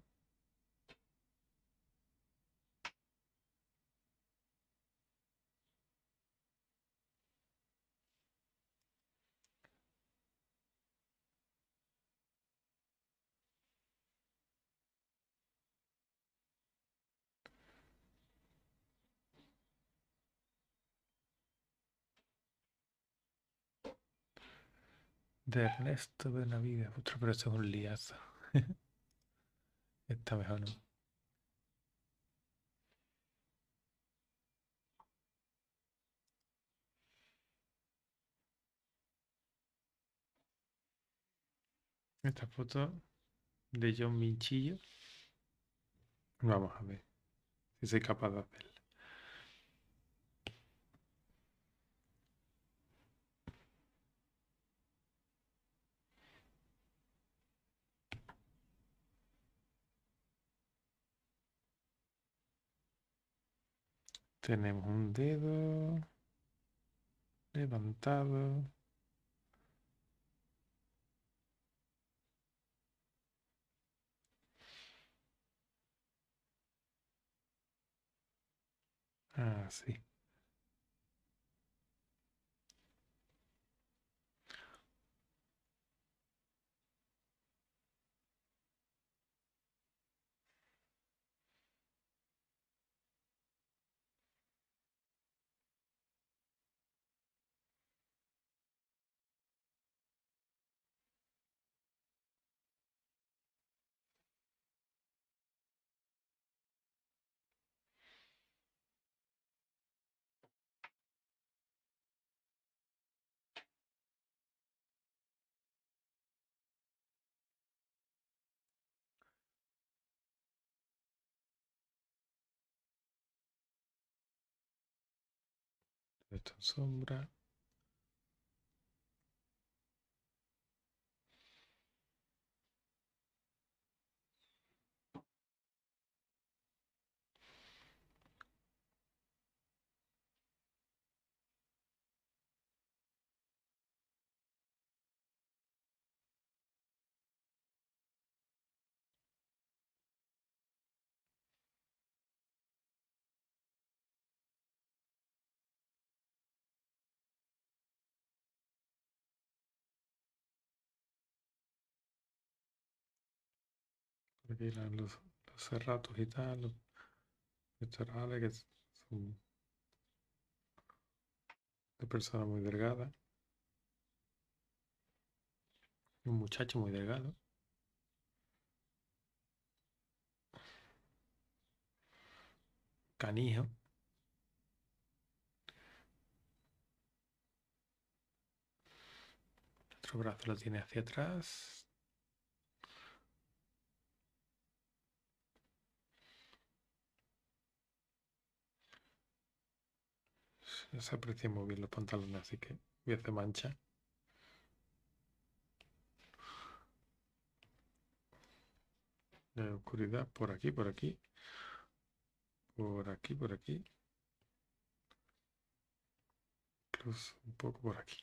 De Ernesto Benavide. Otro, pero esto es un liazo. Está mejor, ¿no? Esta foto de John Minchillo. Vamos a ver si soy capaz de hacerla. Tenemos un dedo levantado. Ah, sí. Esto en sombra. aquí los cerratos y tal, los charales que son de personas muy delgadas. Un muchacho muy delgado. Canijo. El otro brazo lo tiene hacia atrás. No se aprecian muy bien los pantalones, así que voy a hacer mancha. La oscuridad por aquí, por aquí. Por aquí, por aquí. Incluso un poco por aquí.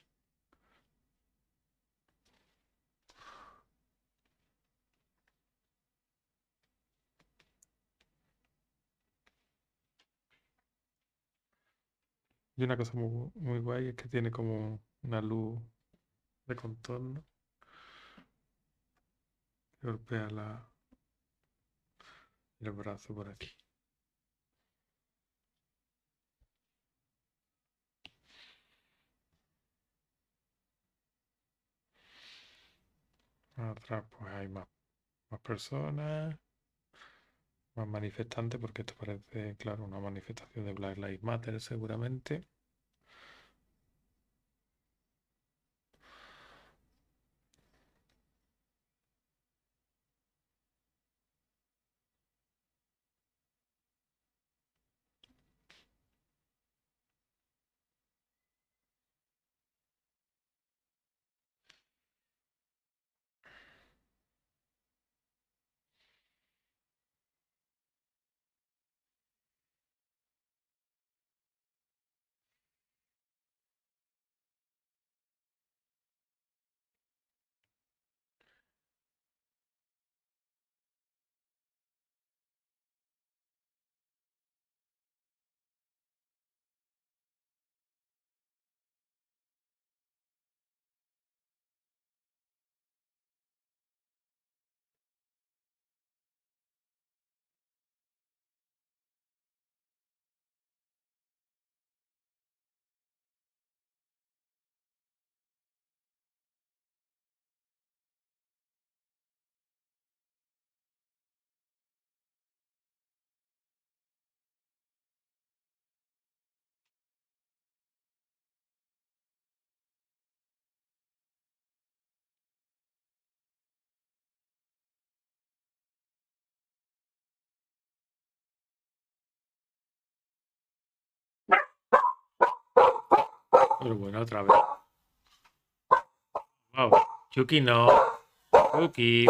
Y una cosa muy guay es que tiene como una luz de contorno que golpea el brazo por aquí. Atrás pues hay más personas, más manifestantes, porque esto parece, claro, una manifestación de Black Lives Matter seguramente. Pero bueno, otra vez. Wow. Chucky no. Chucky.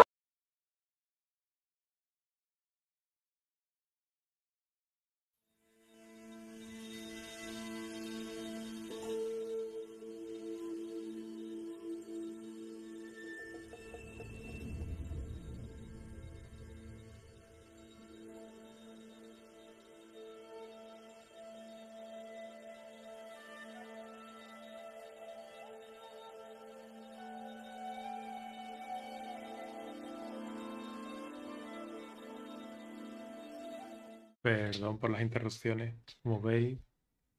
Perdón por las interrupciones. Como veis,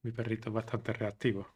mi perrito es bastante reactivo.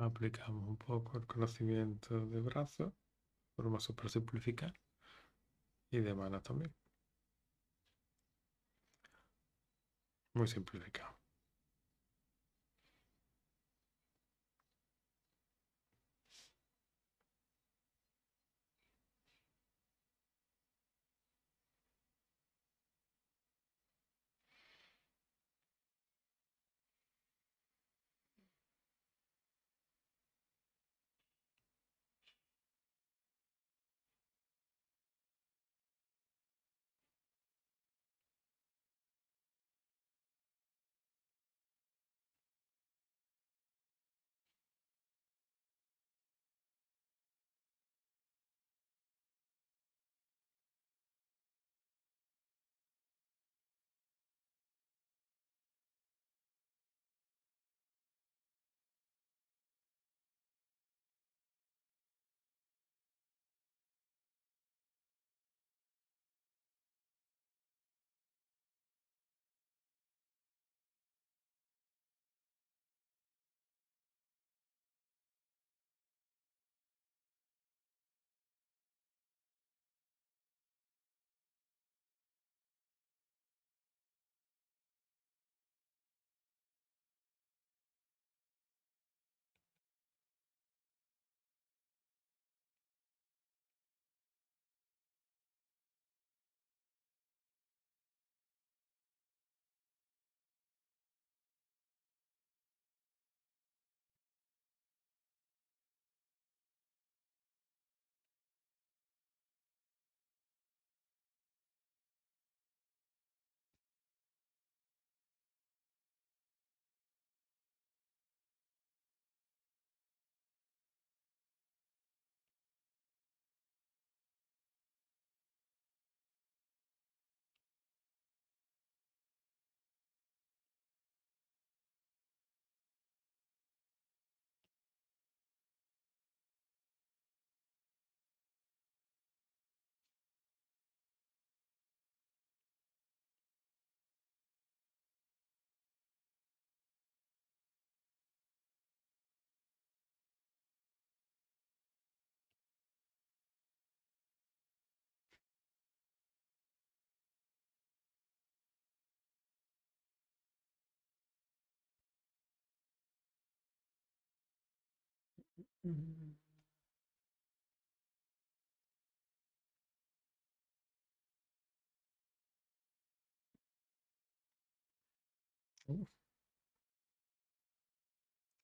Aplicamos un poco el conocimiento de brazo, forma súper simplificada, y de manos también. Muy simplificado.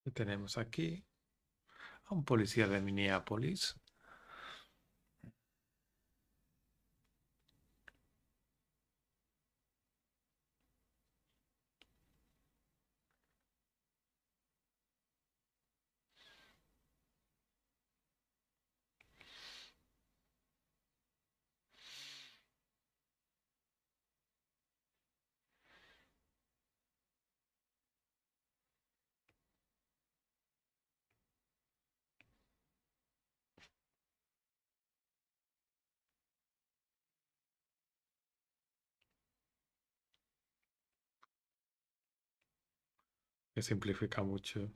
Y tenemos aquí a un policía de Minneapolis. Que simplifica mucho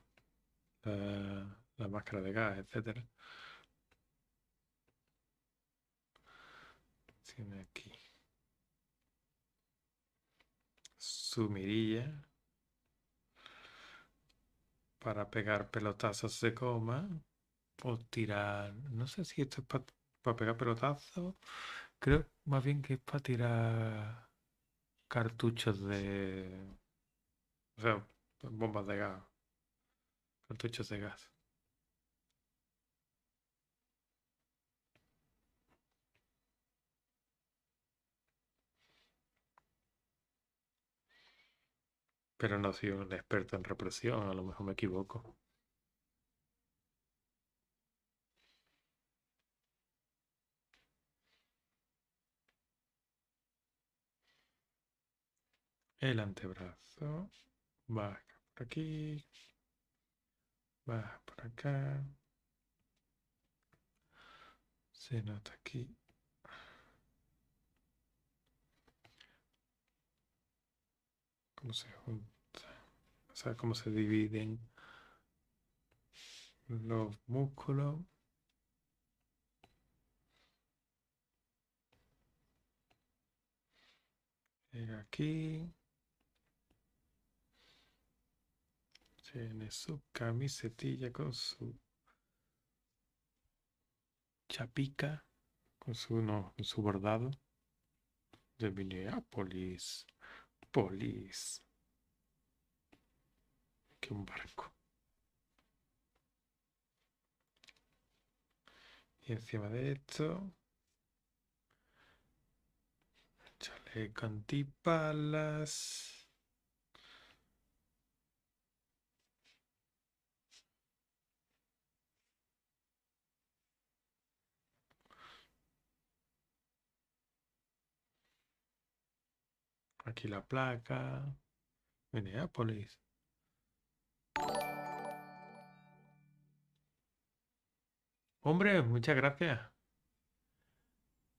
la máscara de gas, etcétera. Tiene aquí su mirilla para pegar pelotazos de goma o tirar. No sé si esto es para pegar pelotazos. Creo más bien que es para tirar cartuchos de... O sea, bombas de gas, cartuchos de gas. Pero no soy un experto en represión, a lo mejor me equivoco. El antebrazo. Baja por aquí, baja por acá, se nota aquí. Cómo se junta, o sea, cómo se dividen los músculos. Llega aquí. Tiene su camisetilla con su chapica, con su, no, con su bordado de Minneapolis. Polis. Que un barco. Y encima de esto, chaleco antipalas. Aquí la placa. Minneapolis. Hombre, muchas gracias.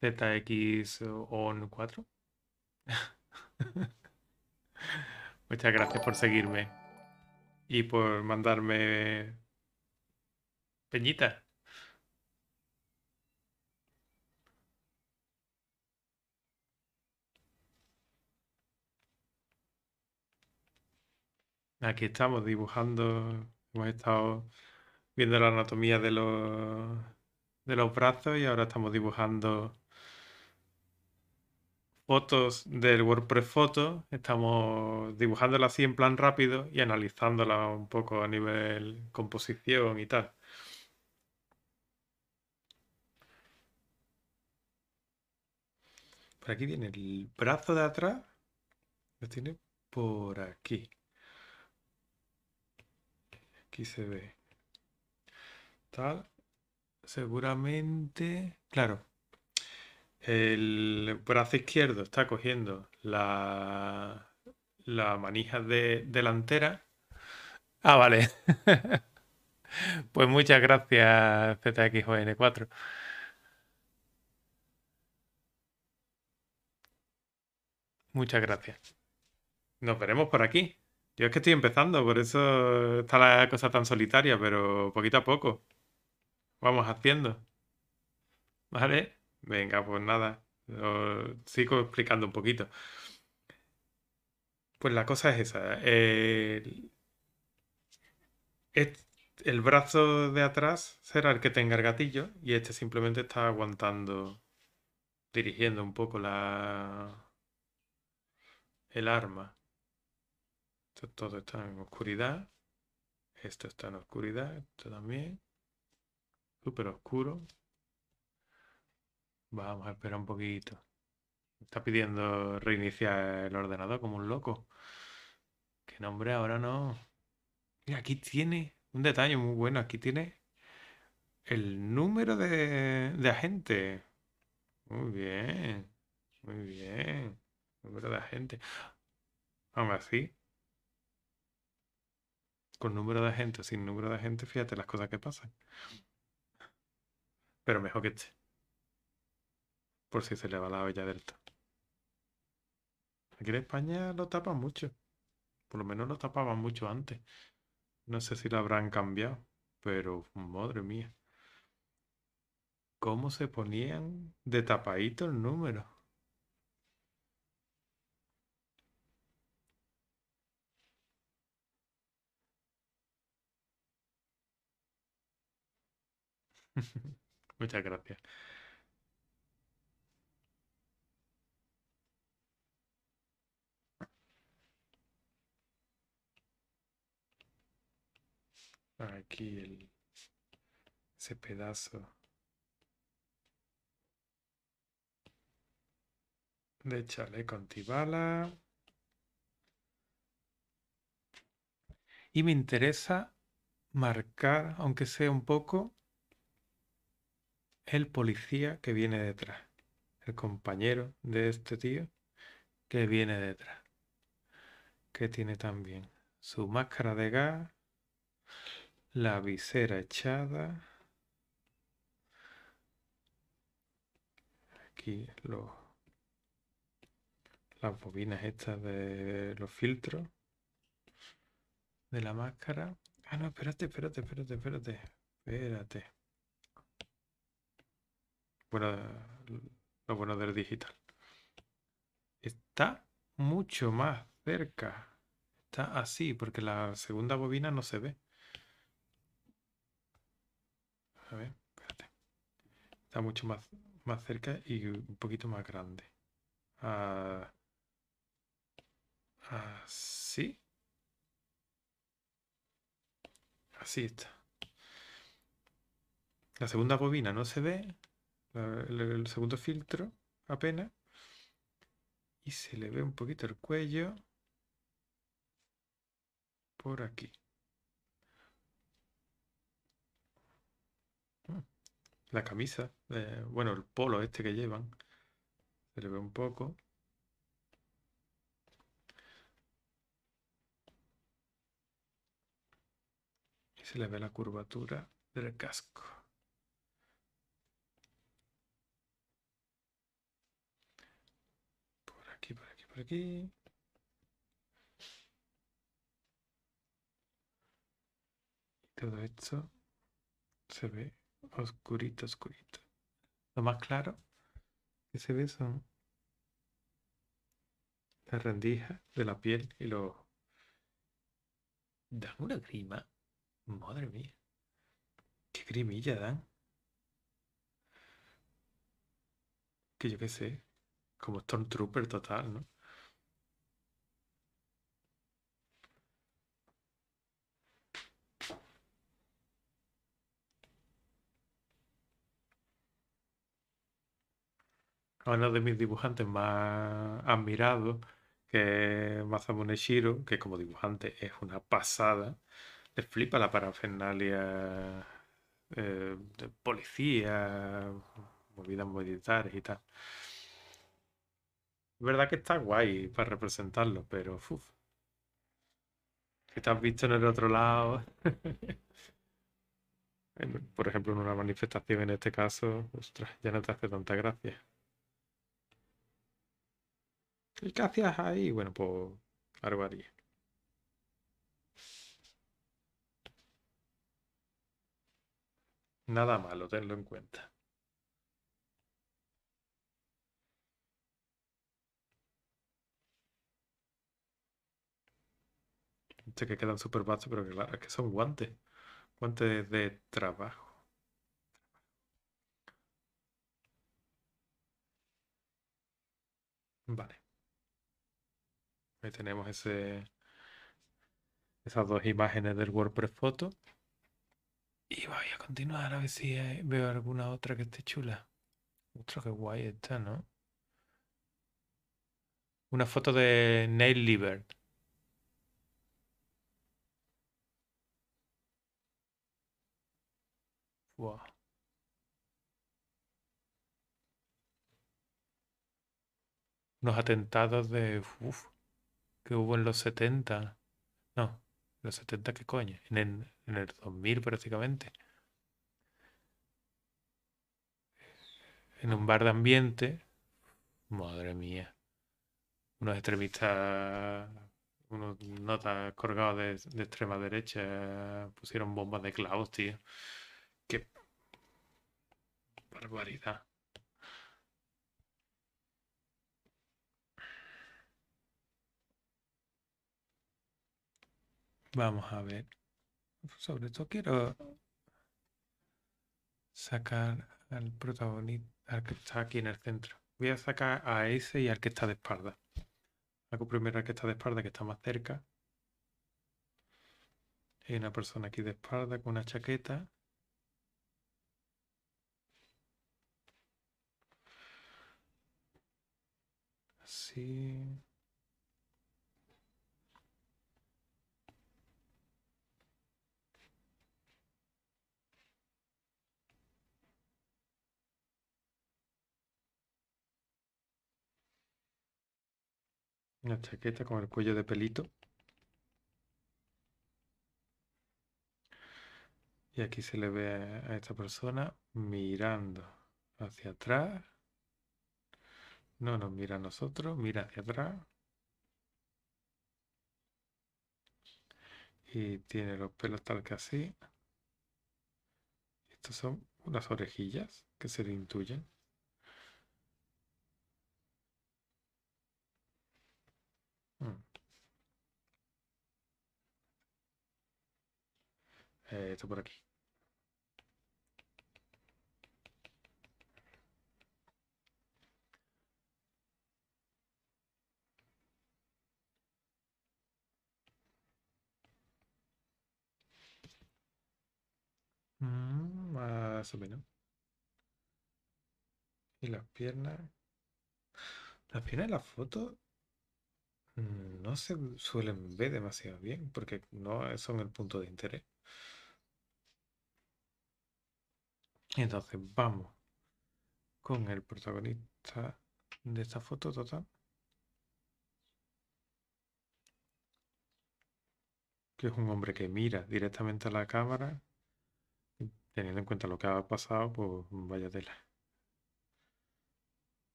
ZXON4. Muchas gracias por seguirme. Y por mandarme peñita. Aquí estamos dibujando, hemos estado viendo la anatomía de los brazos y ahora estamos dibujando fotos del WordPress Photo. Estamos dibujándola así en plan rápido y analizándola un poco a nivel composición y tal. Por aquí viene el brazo de atrás, lo tiene por aquí. Aquí se ve tal, seguramente, claro, el brazo izquierdo está cogiendo la manija delantera. Ah, vale. Pues muchas gracias, ZXJN4. Muchas gracias. Nos veremos por aquí. Yo es que estoy empezando, por eso está la cosa tan solitaria, pero poquito a poco vamos haciendo. ¿Vale? Venga, pues nada, sigo explicando un poquito. Pues la cosa es esa. El brazo de atrás será el que tenga el gatillo y este simplemente está aguantando, dirigiendo un poco el arma. Esto todo está en oscuridad. Esto está en oscuridad. Esto también. Súper oscuro. Vamos a esperar un poquito. Está pidiendo reiniciar el ordenador como un loco. Que no, hombre, ahora no. Mira, aquí tiene un detalle muy bueno. Aquí tiene el número de agente. Muy bien. Muy bien. Número de agente. Aún así, con número de agente, sin número de agente, fíjate las cosas que pasan. Pero mejor que este. Por si se le va la olla del todo. Aquí en España lo tapan mucho. Por lo menos lo tapaban mucho antes. No sé si lo habrán cambiado, pero madre mía. ¿Cómo se ponían de tapadito el número? Muchas gracias. Aquí ese pedazo de chaleco antibala. Y me interesa marcar, aunque sea un poco, el policía que viene detrás, el compañero de este tío que viene detrás, que tiene también su máscara de gas, la visera echada, aquí las bobinas estas de los filtros de la máscara. Ah, no, espérate, espérate, espérate, espérate. Espérate. Bueno, lo bueno del digital. Está mucho más cerca. Está así, porque la segunda bobina no se ve. A ver, espérate. Está mucho más cerca y un poquito más grande. Así. Así está. La segunda bobina no se ve. El segundo filtro apenas. Y se le ve un poquito el cuello por aquí. La camisa, bueno, el polo este que llevan, se le ve un poco. Y se le ve la curvatura del casco. Por aquí, por aquí, por aquí. Todo esto se ve oscurito, oscurito. Lo más claro que se ve son las rendijas de la piel y los ojos. Dan una grima. Madre mía. Qué grimilla dan. Que yo qué sé. Como Stormtrooper total, ¿no? Uno de mis dibujantes más admirados, que es Mazamune Shiro, que como dibujante es una pasada. Le flipa la parafernalia de policía, movidas militares y tal. Es verdad que está guay para representarlo, pero uff. Si te has visto en el otro lado, por ejemplo en una manifestación en este caso, ostras, ya no te hace tanta gracia. ¿Y qué hacías ahí? Bueno, pues algo haría. Nada malo, tenlo en cuenta. Este que quedan súper vastos, pero que claro, es que son guantes. Guantes de trabajo. Vale. Ahí tenemos esas dos imágenes del WordPress Photo. Y voy a continuar a ver si veo alguna otra que esté chula. Ostras, que guay está, ¿no? Una foto de Neil Liber. Wow. Unos atentados de... Uf. Que hubo en los 70, no, los 70 qué coño, en el 2000 prácticamente. En un bar de ambiente, madre mía, unos extremistas, unos notas colgados de extrema derecha pusieron bombas de clavos, tío. Qué barbaridad. Vamos a ver. Sobre todo quiero sacar al protagonista, al que está aquí en el centro. Voy a sacar a ese y al que está de espalda. Saco primero al que está de espalda, que está más cerca. Hay una persona aquí de espalda con una chaqueta. Así. Una chaqueta con el cuello de pelito. Y aquí se le ve a esta persona mirando hacia atrás. No nos mira a nosotros, mira hacia atrás. Y tiene los pelos tal que así. Estas son unas orejillas que se le intuyen. Esto por aquí. Más o menos. Y las piernas. Las piernas de la foto no se suelen ver demasiado bien porque no son el punto de interés. Entonces vamos con el protagonista de esta foto total, que es un hombre que mira directamente a la cámara. Teniendo en cuenta lo que ha pasado, pues vaya tela.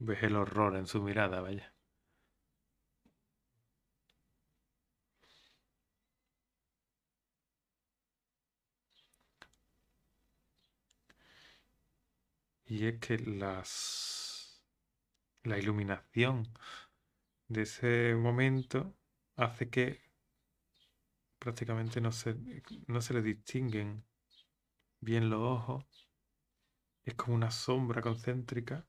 Ves el horror en su mirada, vaya. Y es que la iluminación de ese momento hace que prácticamente no se le distinguen bien los ojos. Es como una sombra concéntrica.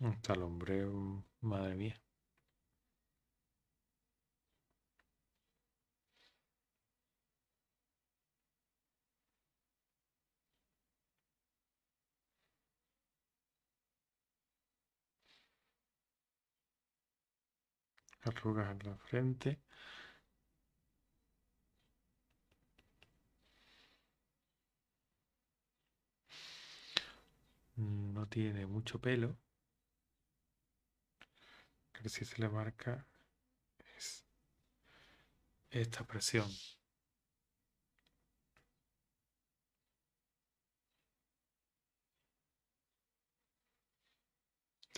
Está el hombre, madre mía. Arrugas en la frente. No tiene mucho pelo. Que si se le marca es esta presión. Estoy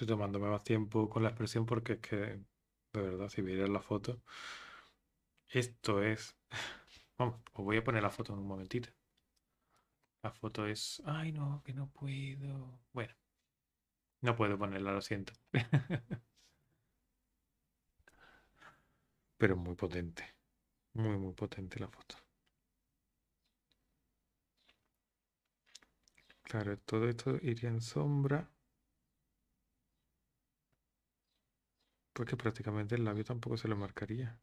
tomándome más tiempo con la expresión porque es que, de verdad, si vierais la foto, esto es... Vamos, os voy a poner la foto en un momentito. La foto es... Ay, no, que no puedo. Bueno, no puedo ponerla, lo siento. Pero es muy potente. Muy, muy potente la foto. Claro, todo esto iría en sombra. Porque prácticamente el labio tampoco se lo marcaría.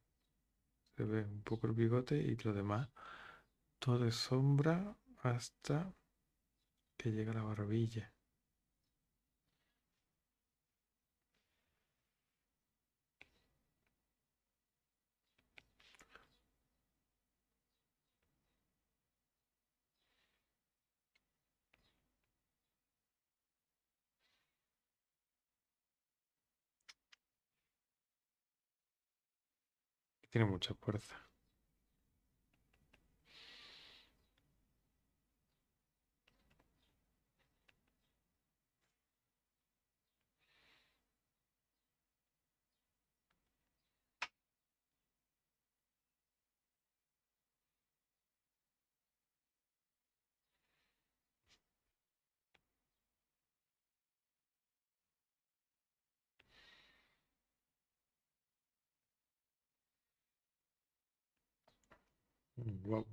Se ve un poco el bigote y lo demás. Todo es sombra hasta que llega la barbilla. Tiene mucha fuerza. Wow.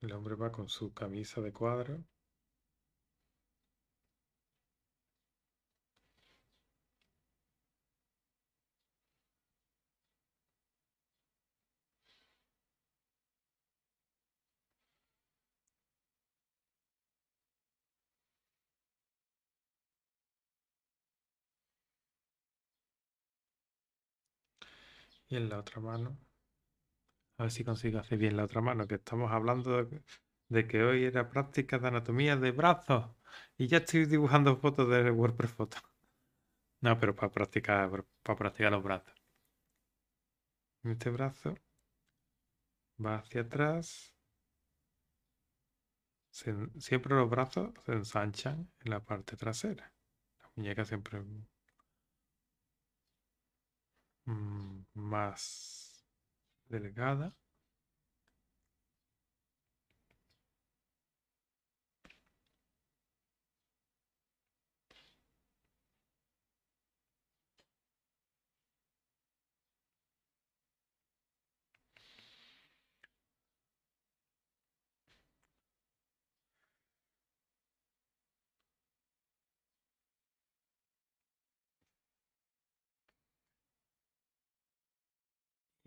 El hombre va con su camisa de cuadro. Y en la otra mano, a ver si consigo hacer bien la otra mano, que estamos hablando de que hoy era práctica de anatomía de brazos. Y ya estoy dibujando fotos de WordPress Photo. No, pero para practicar los brazos. Este brazo va hacia atrás. Siempre los brazos se ensanchan en la parte trasera. La muñeca siempre más delgada.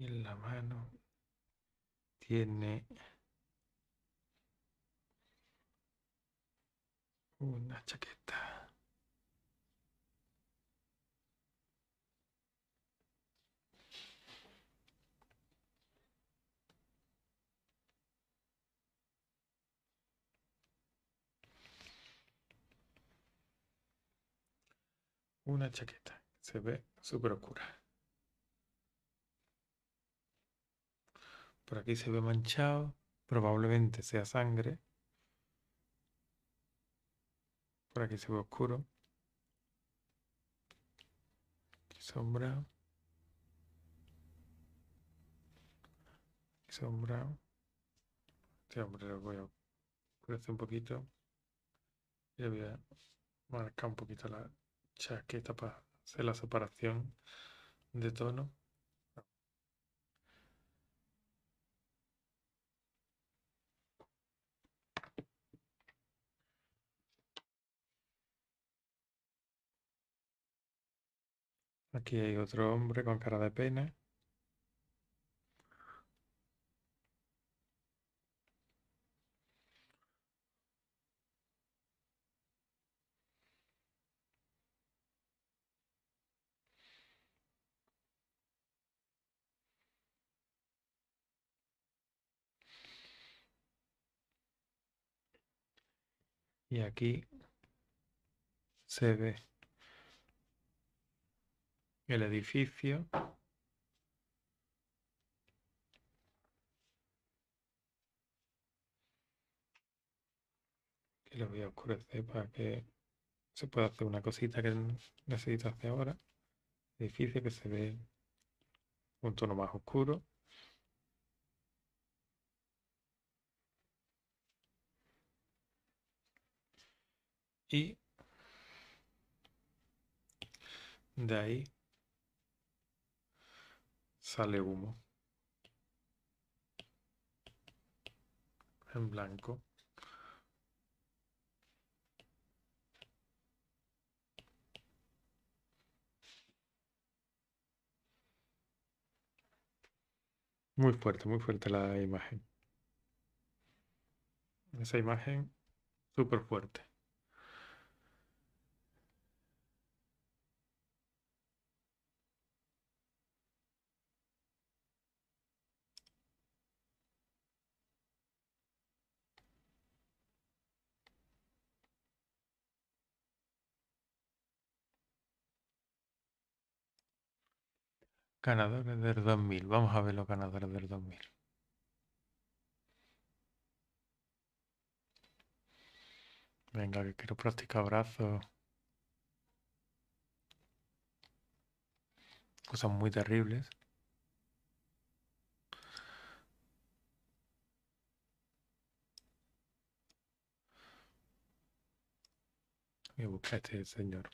Y en la mano tiene una chaqueta. Una chaqueta. Se ve súper oscura. Por aquí se ve manchado, probablemente sea sangre. Por aquí se ve oscuro. Aquí sombra. Aquí sombra. Este hombre lo voy a crecer un poquito. Le voy a marcar un poquito la chaqueta para hacer la separación de tono. Aquí hay otro hombre con cara de pena. Y aquí se ve el edificio. Que lo voy a oscurecer para que se pueda hacer una cosita que necesito hacer ahora. Edificio que se ve un tono más oscuro. Y de ahí sale humo en blanco. Muy fuerte la imagen. Esa imagen súper fuerte. Ganadores del 2000. Vamos a ver los ganadores del 2000. Venga, que quiero practicar brazos. Cosas muy terribles. Voy a buscar a este señor.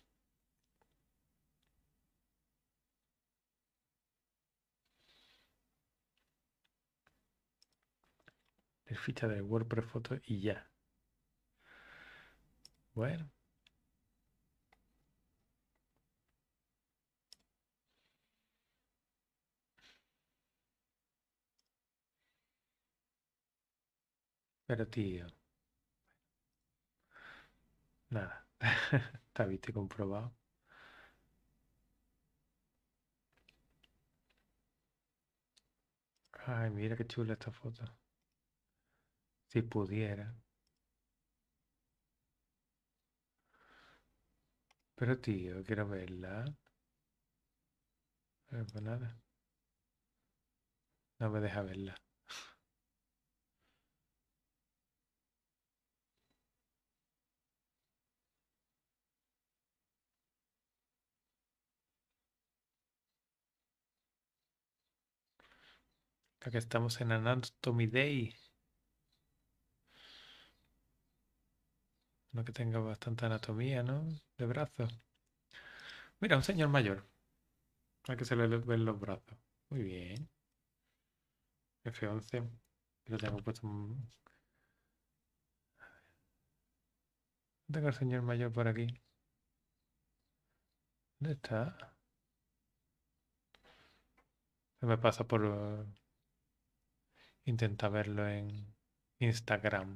Ficha de WordPress Foto y ya. Bueno. Pero tío. Nada. Está visto y comprobado. Ay, mira qué chula esta foto. Si pudiera. Pero tío, quiero verla. Pues nada. No me deja verla. Acá estamos en Anatomy Day. No que tenga bastante anatomía, ¿no? De brazos. Mira, un señor mayor. A que se le ven los brazos. Muy bien. F11. Lo tengo puesto. Tengo al señor mayor por aquí. ¿Dónde está? Se me pasa por... Intenta verlo en Instagram.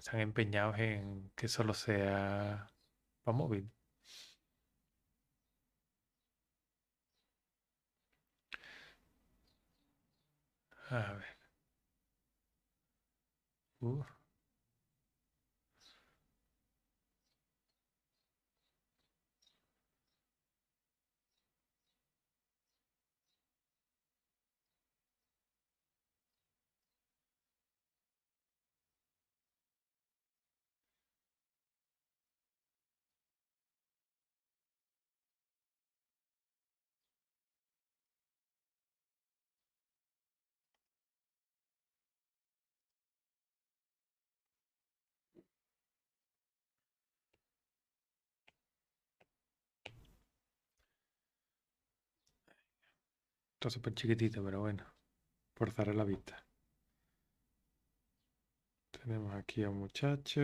Están empeñados en que solo sea para móvil. A ver. Está súper chiquitito, pero bueno, forzaré la vista. Tenemos aquí a un muchacho.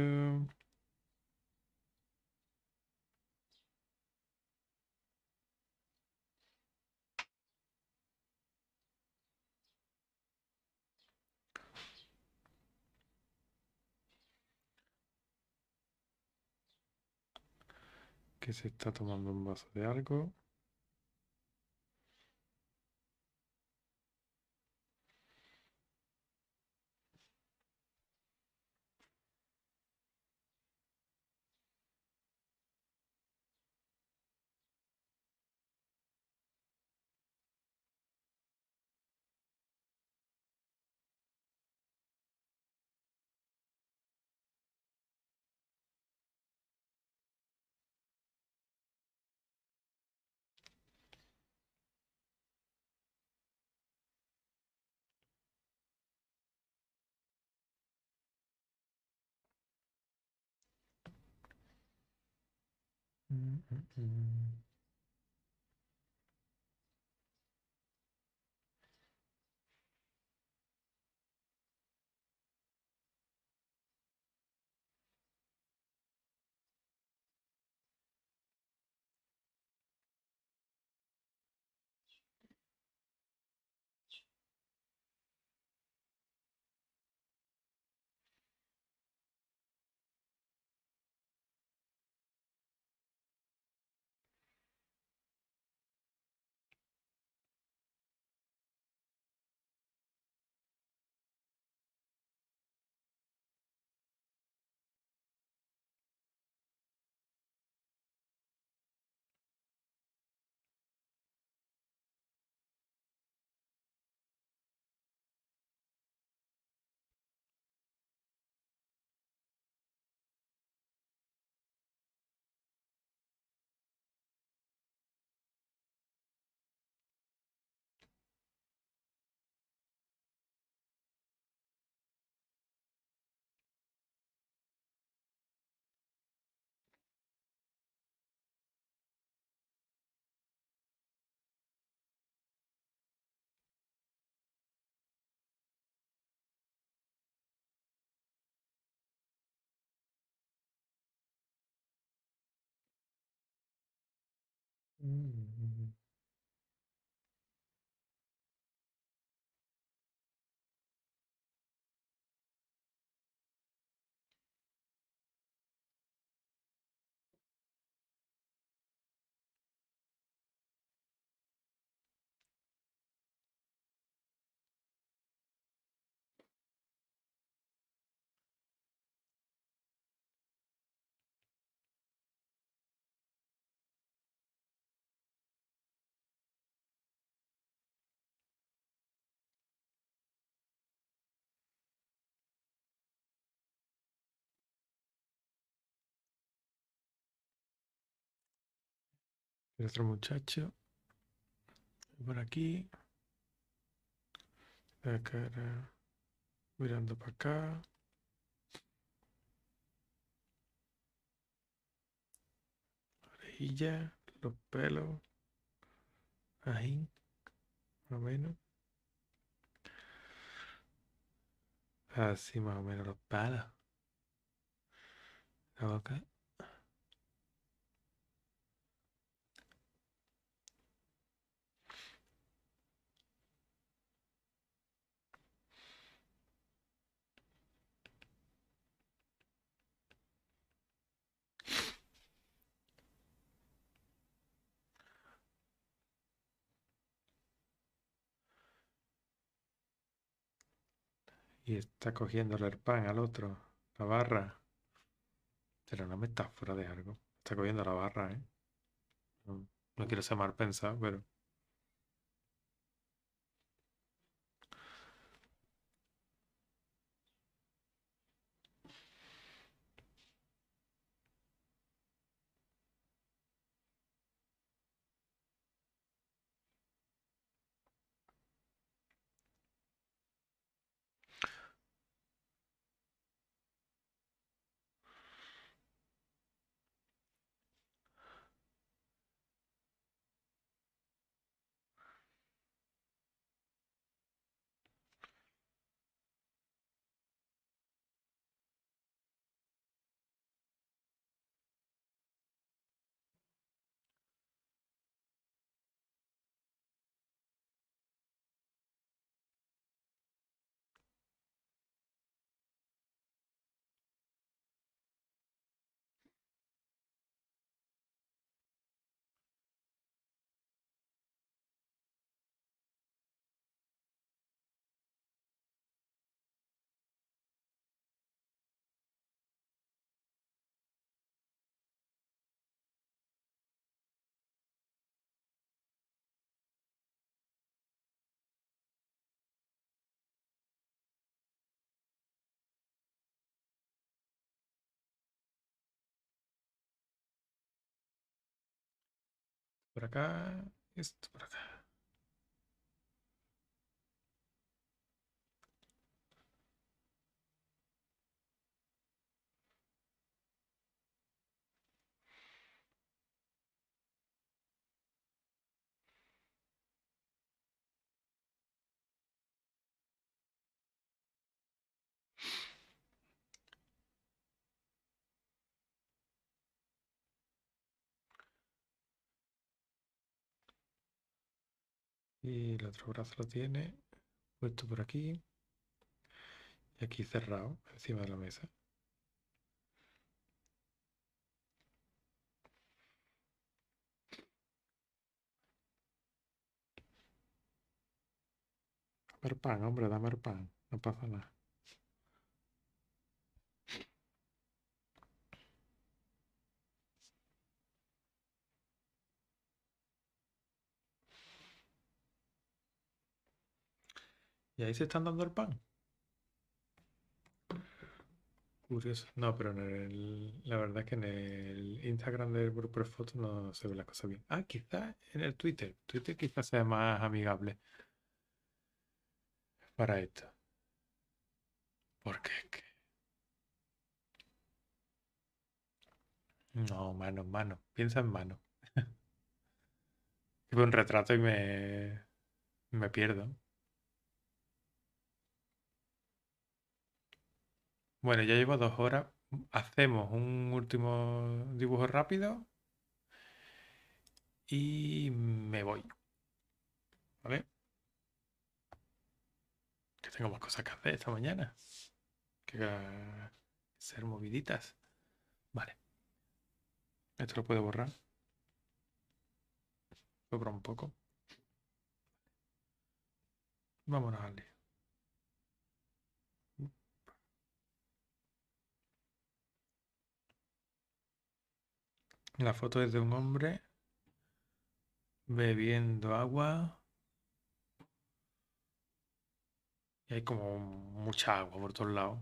Que se está tomando un vaso de algo. El otro muchacho. Por aquí. La cara mirando para acá. Orejilla, los pelos. Ahí. Más o menos. Así más o menos los palos. La boca. Y está cogiéndole el pan al otro, la barra. Será una metáfora de algo. Está cogiendo la barra, ¿eh? No quiero ser mal pensado, pero... Por acá, esto por acá. Y el otro brazo lo tiene puesto por aquí. Y aquí cerrado, encima de la mesa. Dame el pan, hombre, dame el pan. No pasa nada. Y ahí se están dando el pan. Curioso. No, pero en la verdad es que en el Instagram del WordPress Foto no se ve la cosa bien. Ah, quizás en el Twitter. Twitter quizás sea más amigable para esto. Porque es que... No, mano. Piensa en mano. Veo un retrato y me pierdo. Bueno, ya llevo 2 horas. Hacemos un último dibujo rápido y me voy. ¿Vale? Que tengo más cosas que hacer esta mañana. Que ser moviditas. Vale. Esto lo puedo borrar. Sobra un poco. Vámonos al día. La foto es de un hombre bebiendo agua. Y hay como mucha agua por todos lados.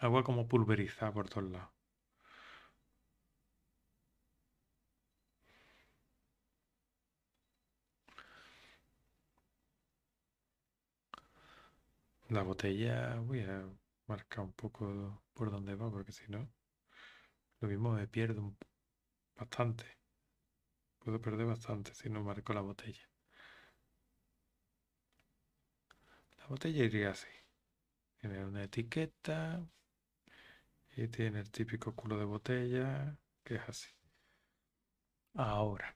Agua como pulverizada por todos lados. La botella voy a marcar un poco por dónde va, porque si no, lo mismo me pierdo bastante. Puedo perder bastante si no marco la botella. La botella iría así. Tiene una etiqueta y tiene el típico culo de botella, que es así. Ahora.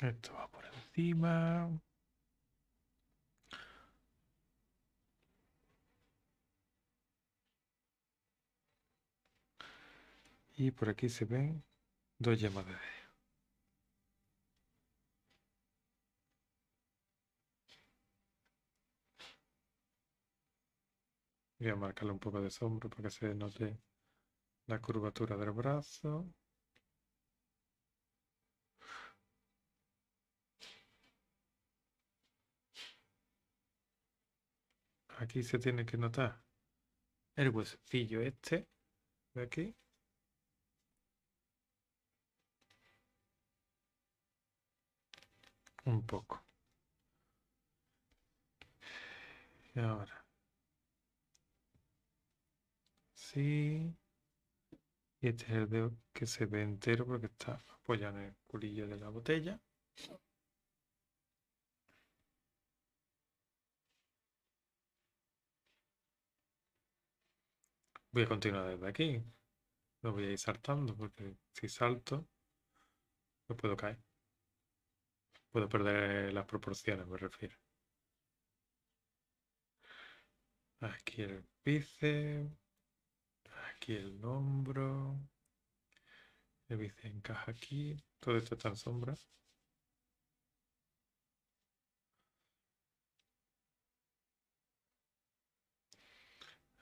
Esto va por encima. Y por aquí se ven dos yemas de dedo. Voy a marcarle un poco de sombra para que se note la curvatura del brazo. Aquí se tiene que notar el huesecillo este de aquí. Un poco. Y ahora. Sí. Y este es el dedo que se ve entero porque está apoyado en el culillo de la botella. Voy a continuar desde aquí. No voy a ir saltando porque si salto no puedo caer. Puedo perder las proporciones, me refiero. Aquí el bíceps. Aquí el hombro. El bíceps encaja aquí. Todo esto está en sombra.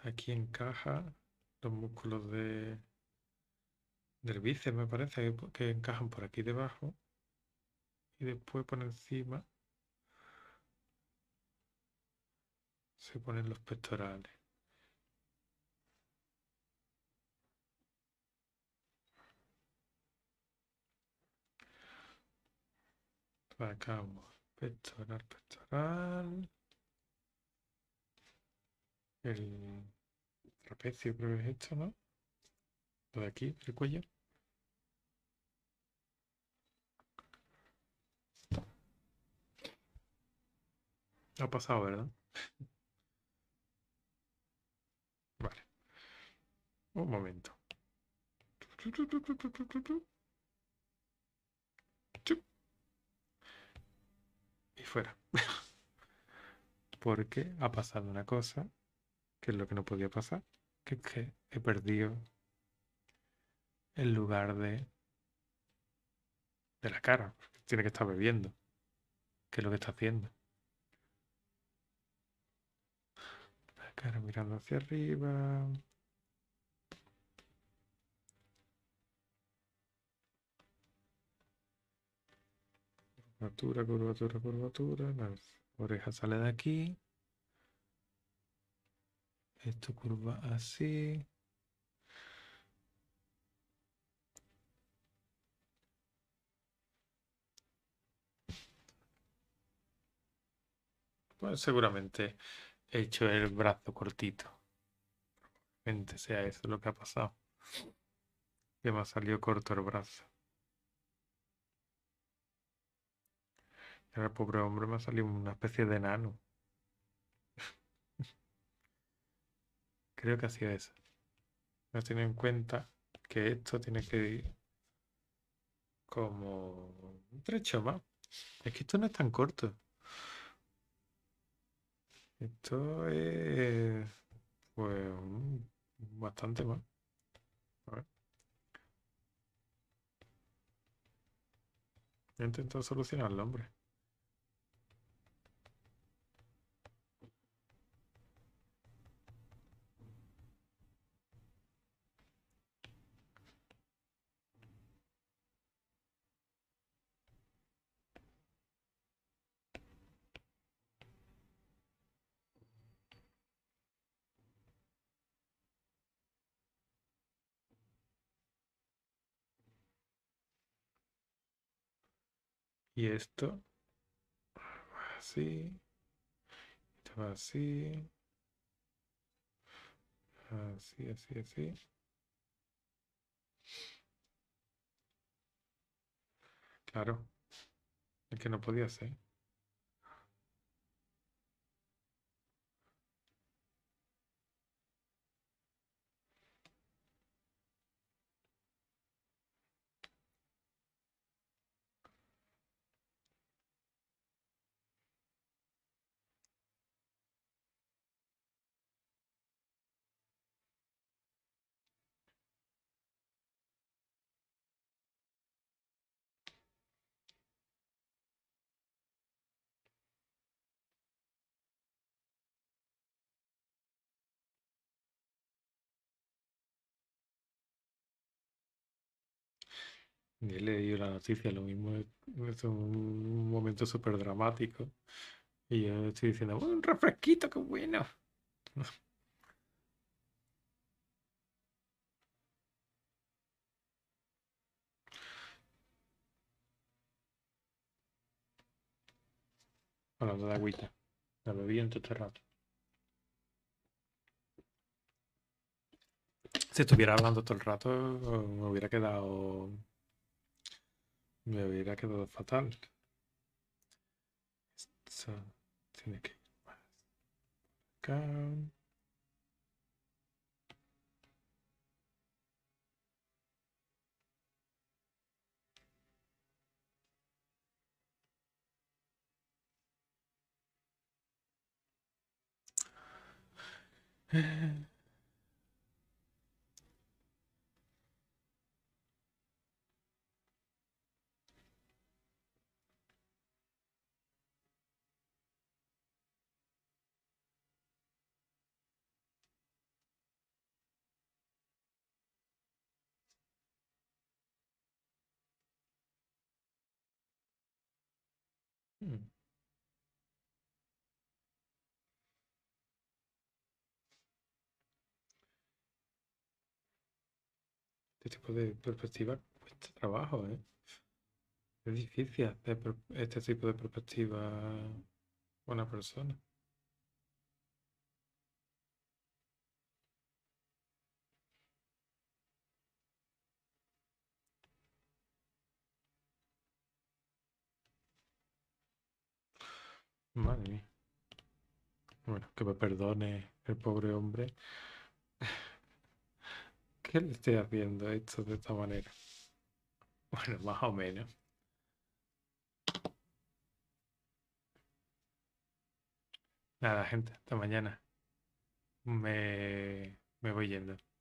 Aquí encaja. Los músculos del bíceps me parece que encajan por aquí debajo y después por encima se ponen los pectorales. Sacamos pectoral, pectoral, el trapecio, creo que es esto, ¿no? Lo de aquí, el cuello. Ha pasado, ¿verdad? Vale. Un momento. Y fuera. Porque ha pasado una cosa que es lo que no podía pasar, que es que he perdido el lugar de la cara. Tiene que estar bebiendo, que es lo que está haciendo. La cara mirando hacia arriba. Curvatura, curvatura, curvatura. La oreja sale de aquí. Esto curva así. Bueno, seguramente he hecho el brazo cortito. Probablemente sea eso lo que ha pasado. Que me ha salido corto el brazo. Y ahora el pobre hombre me ha salido una especie de enano. Creo que ha sido eso. No he tenido en cuenta que esto tiene que ir como un trecho más. Es que esto no es tan corto. Esto es pues bastante más. A ver. He intentado solucionarlo, hombre. Y esto así, esto va así, así, así, así. Claro, es que no podía ser. He leído la noticia, lo mismo es un momento súper dramático. Y yo estoy diciendo, ¡un refresquito, qué bueno! Bueno, toda agüita. La bebí en todo este rato. Si estuviera hablando todo el rato, me hubiera quedado fatal. Esto tiene que ir más acá. Este tipo de perspectiva cuesta trabajo, ¿eh? Es difícil hacer este tipo de perspectiva a una persona. Madre mía. Bueno, que me perdone el pobre hombre. ¿Qué le estoy haciendo esto de esta manera? Bueno, más o menos. Nada, gente, hasta mañana. Me voy yendo.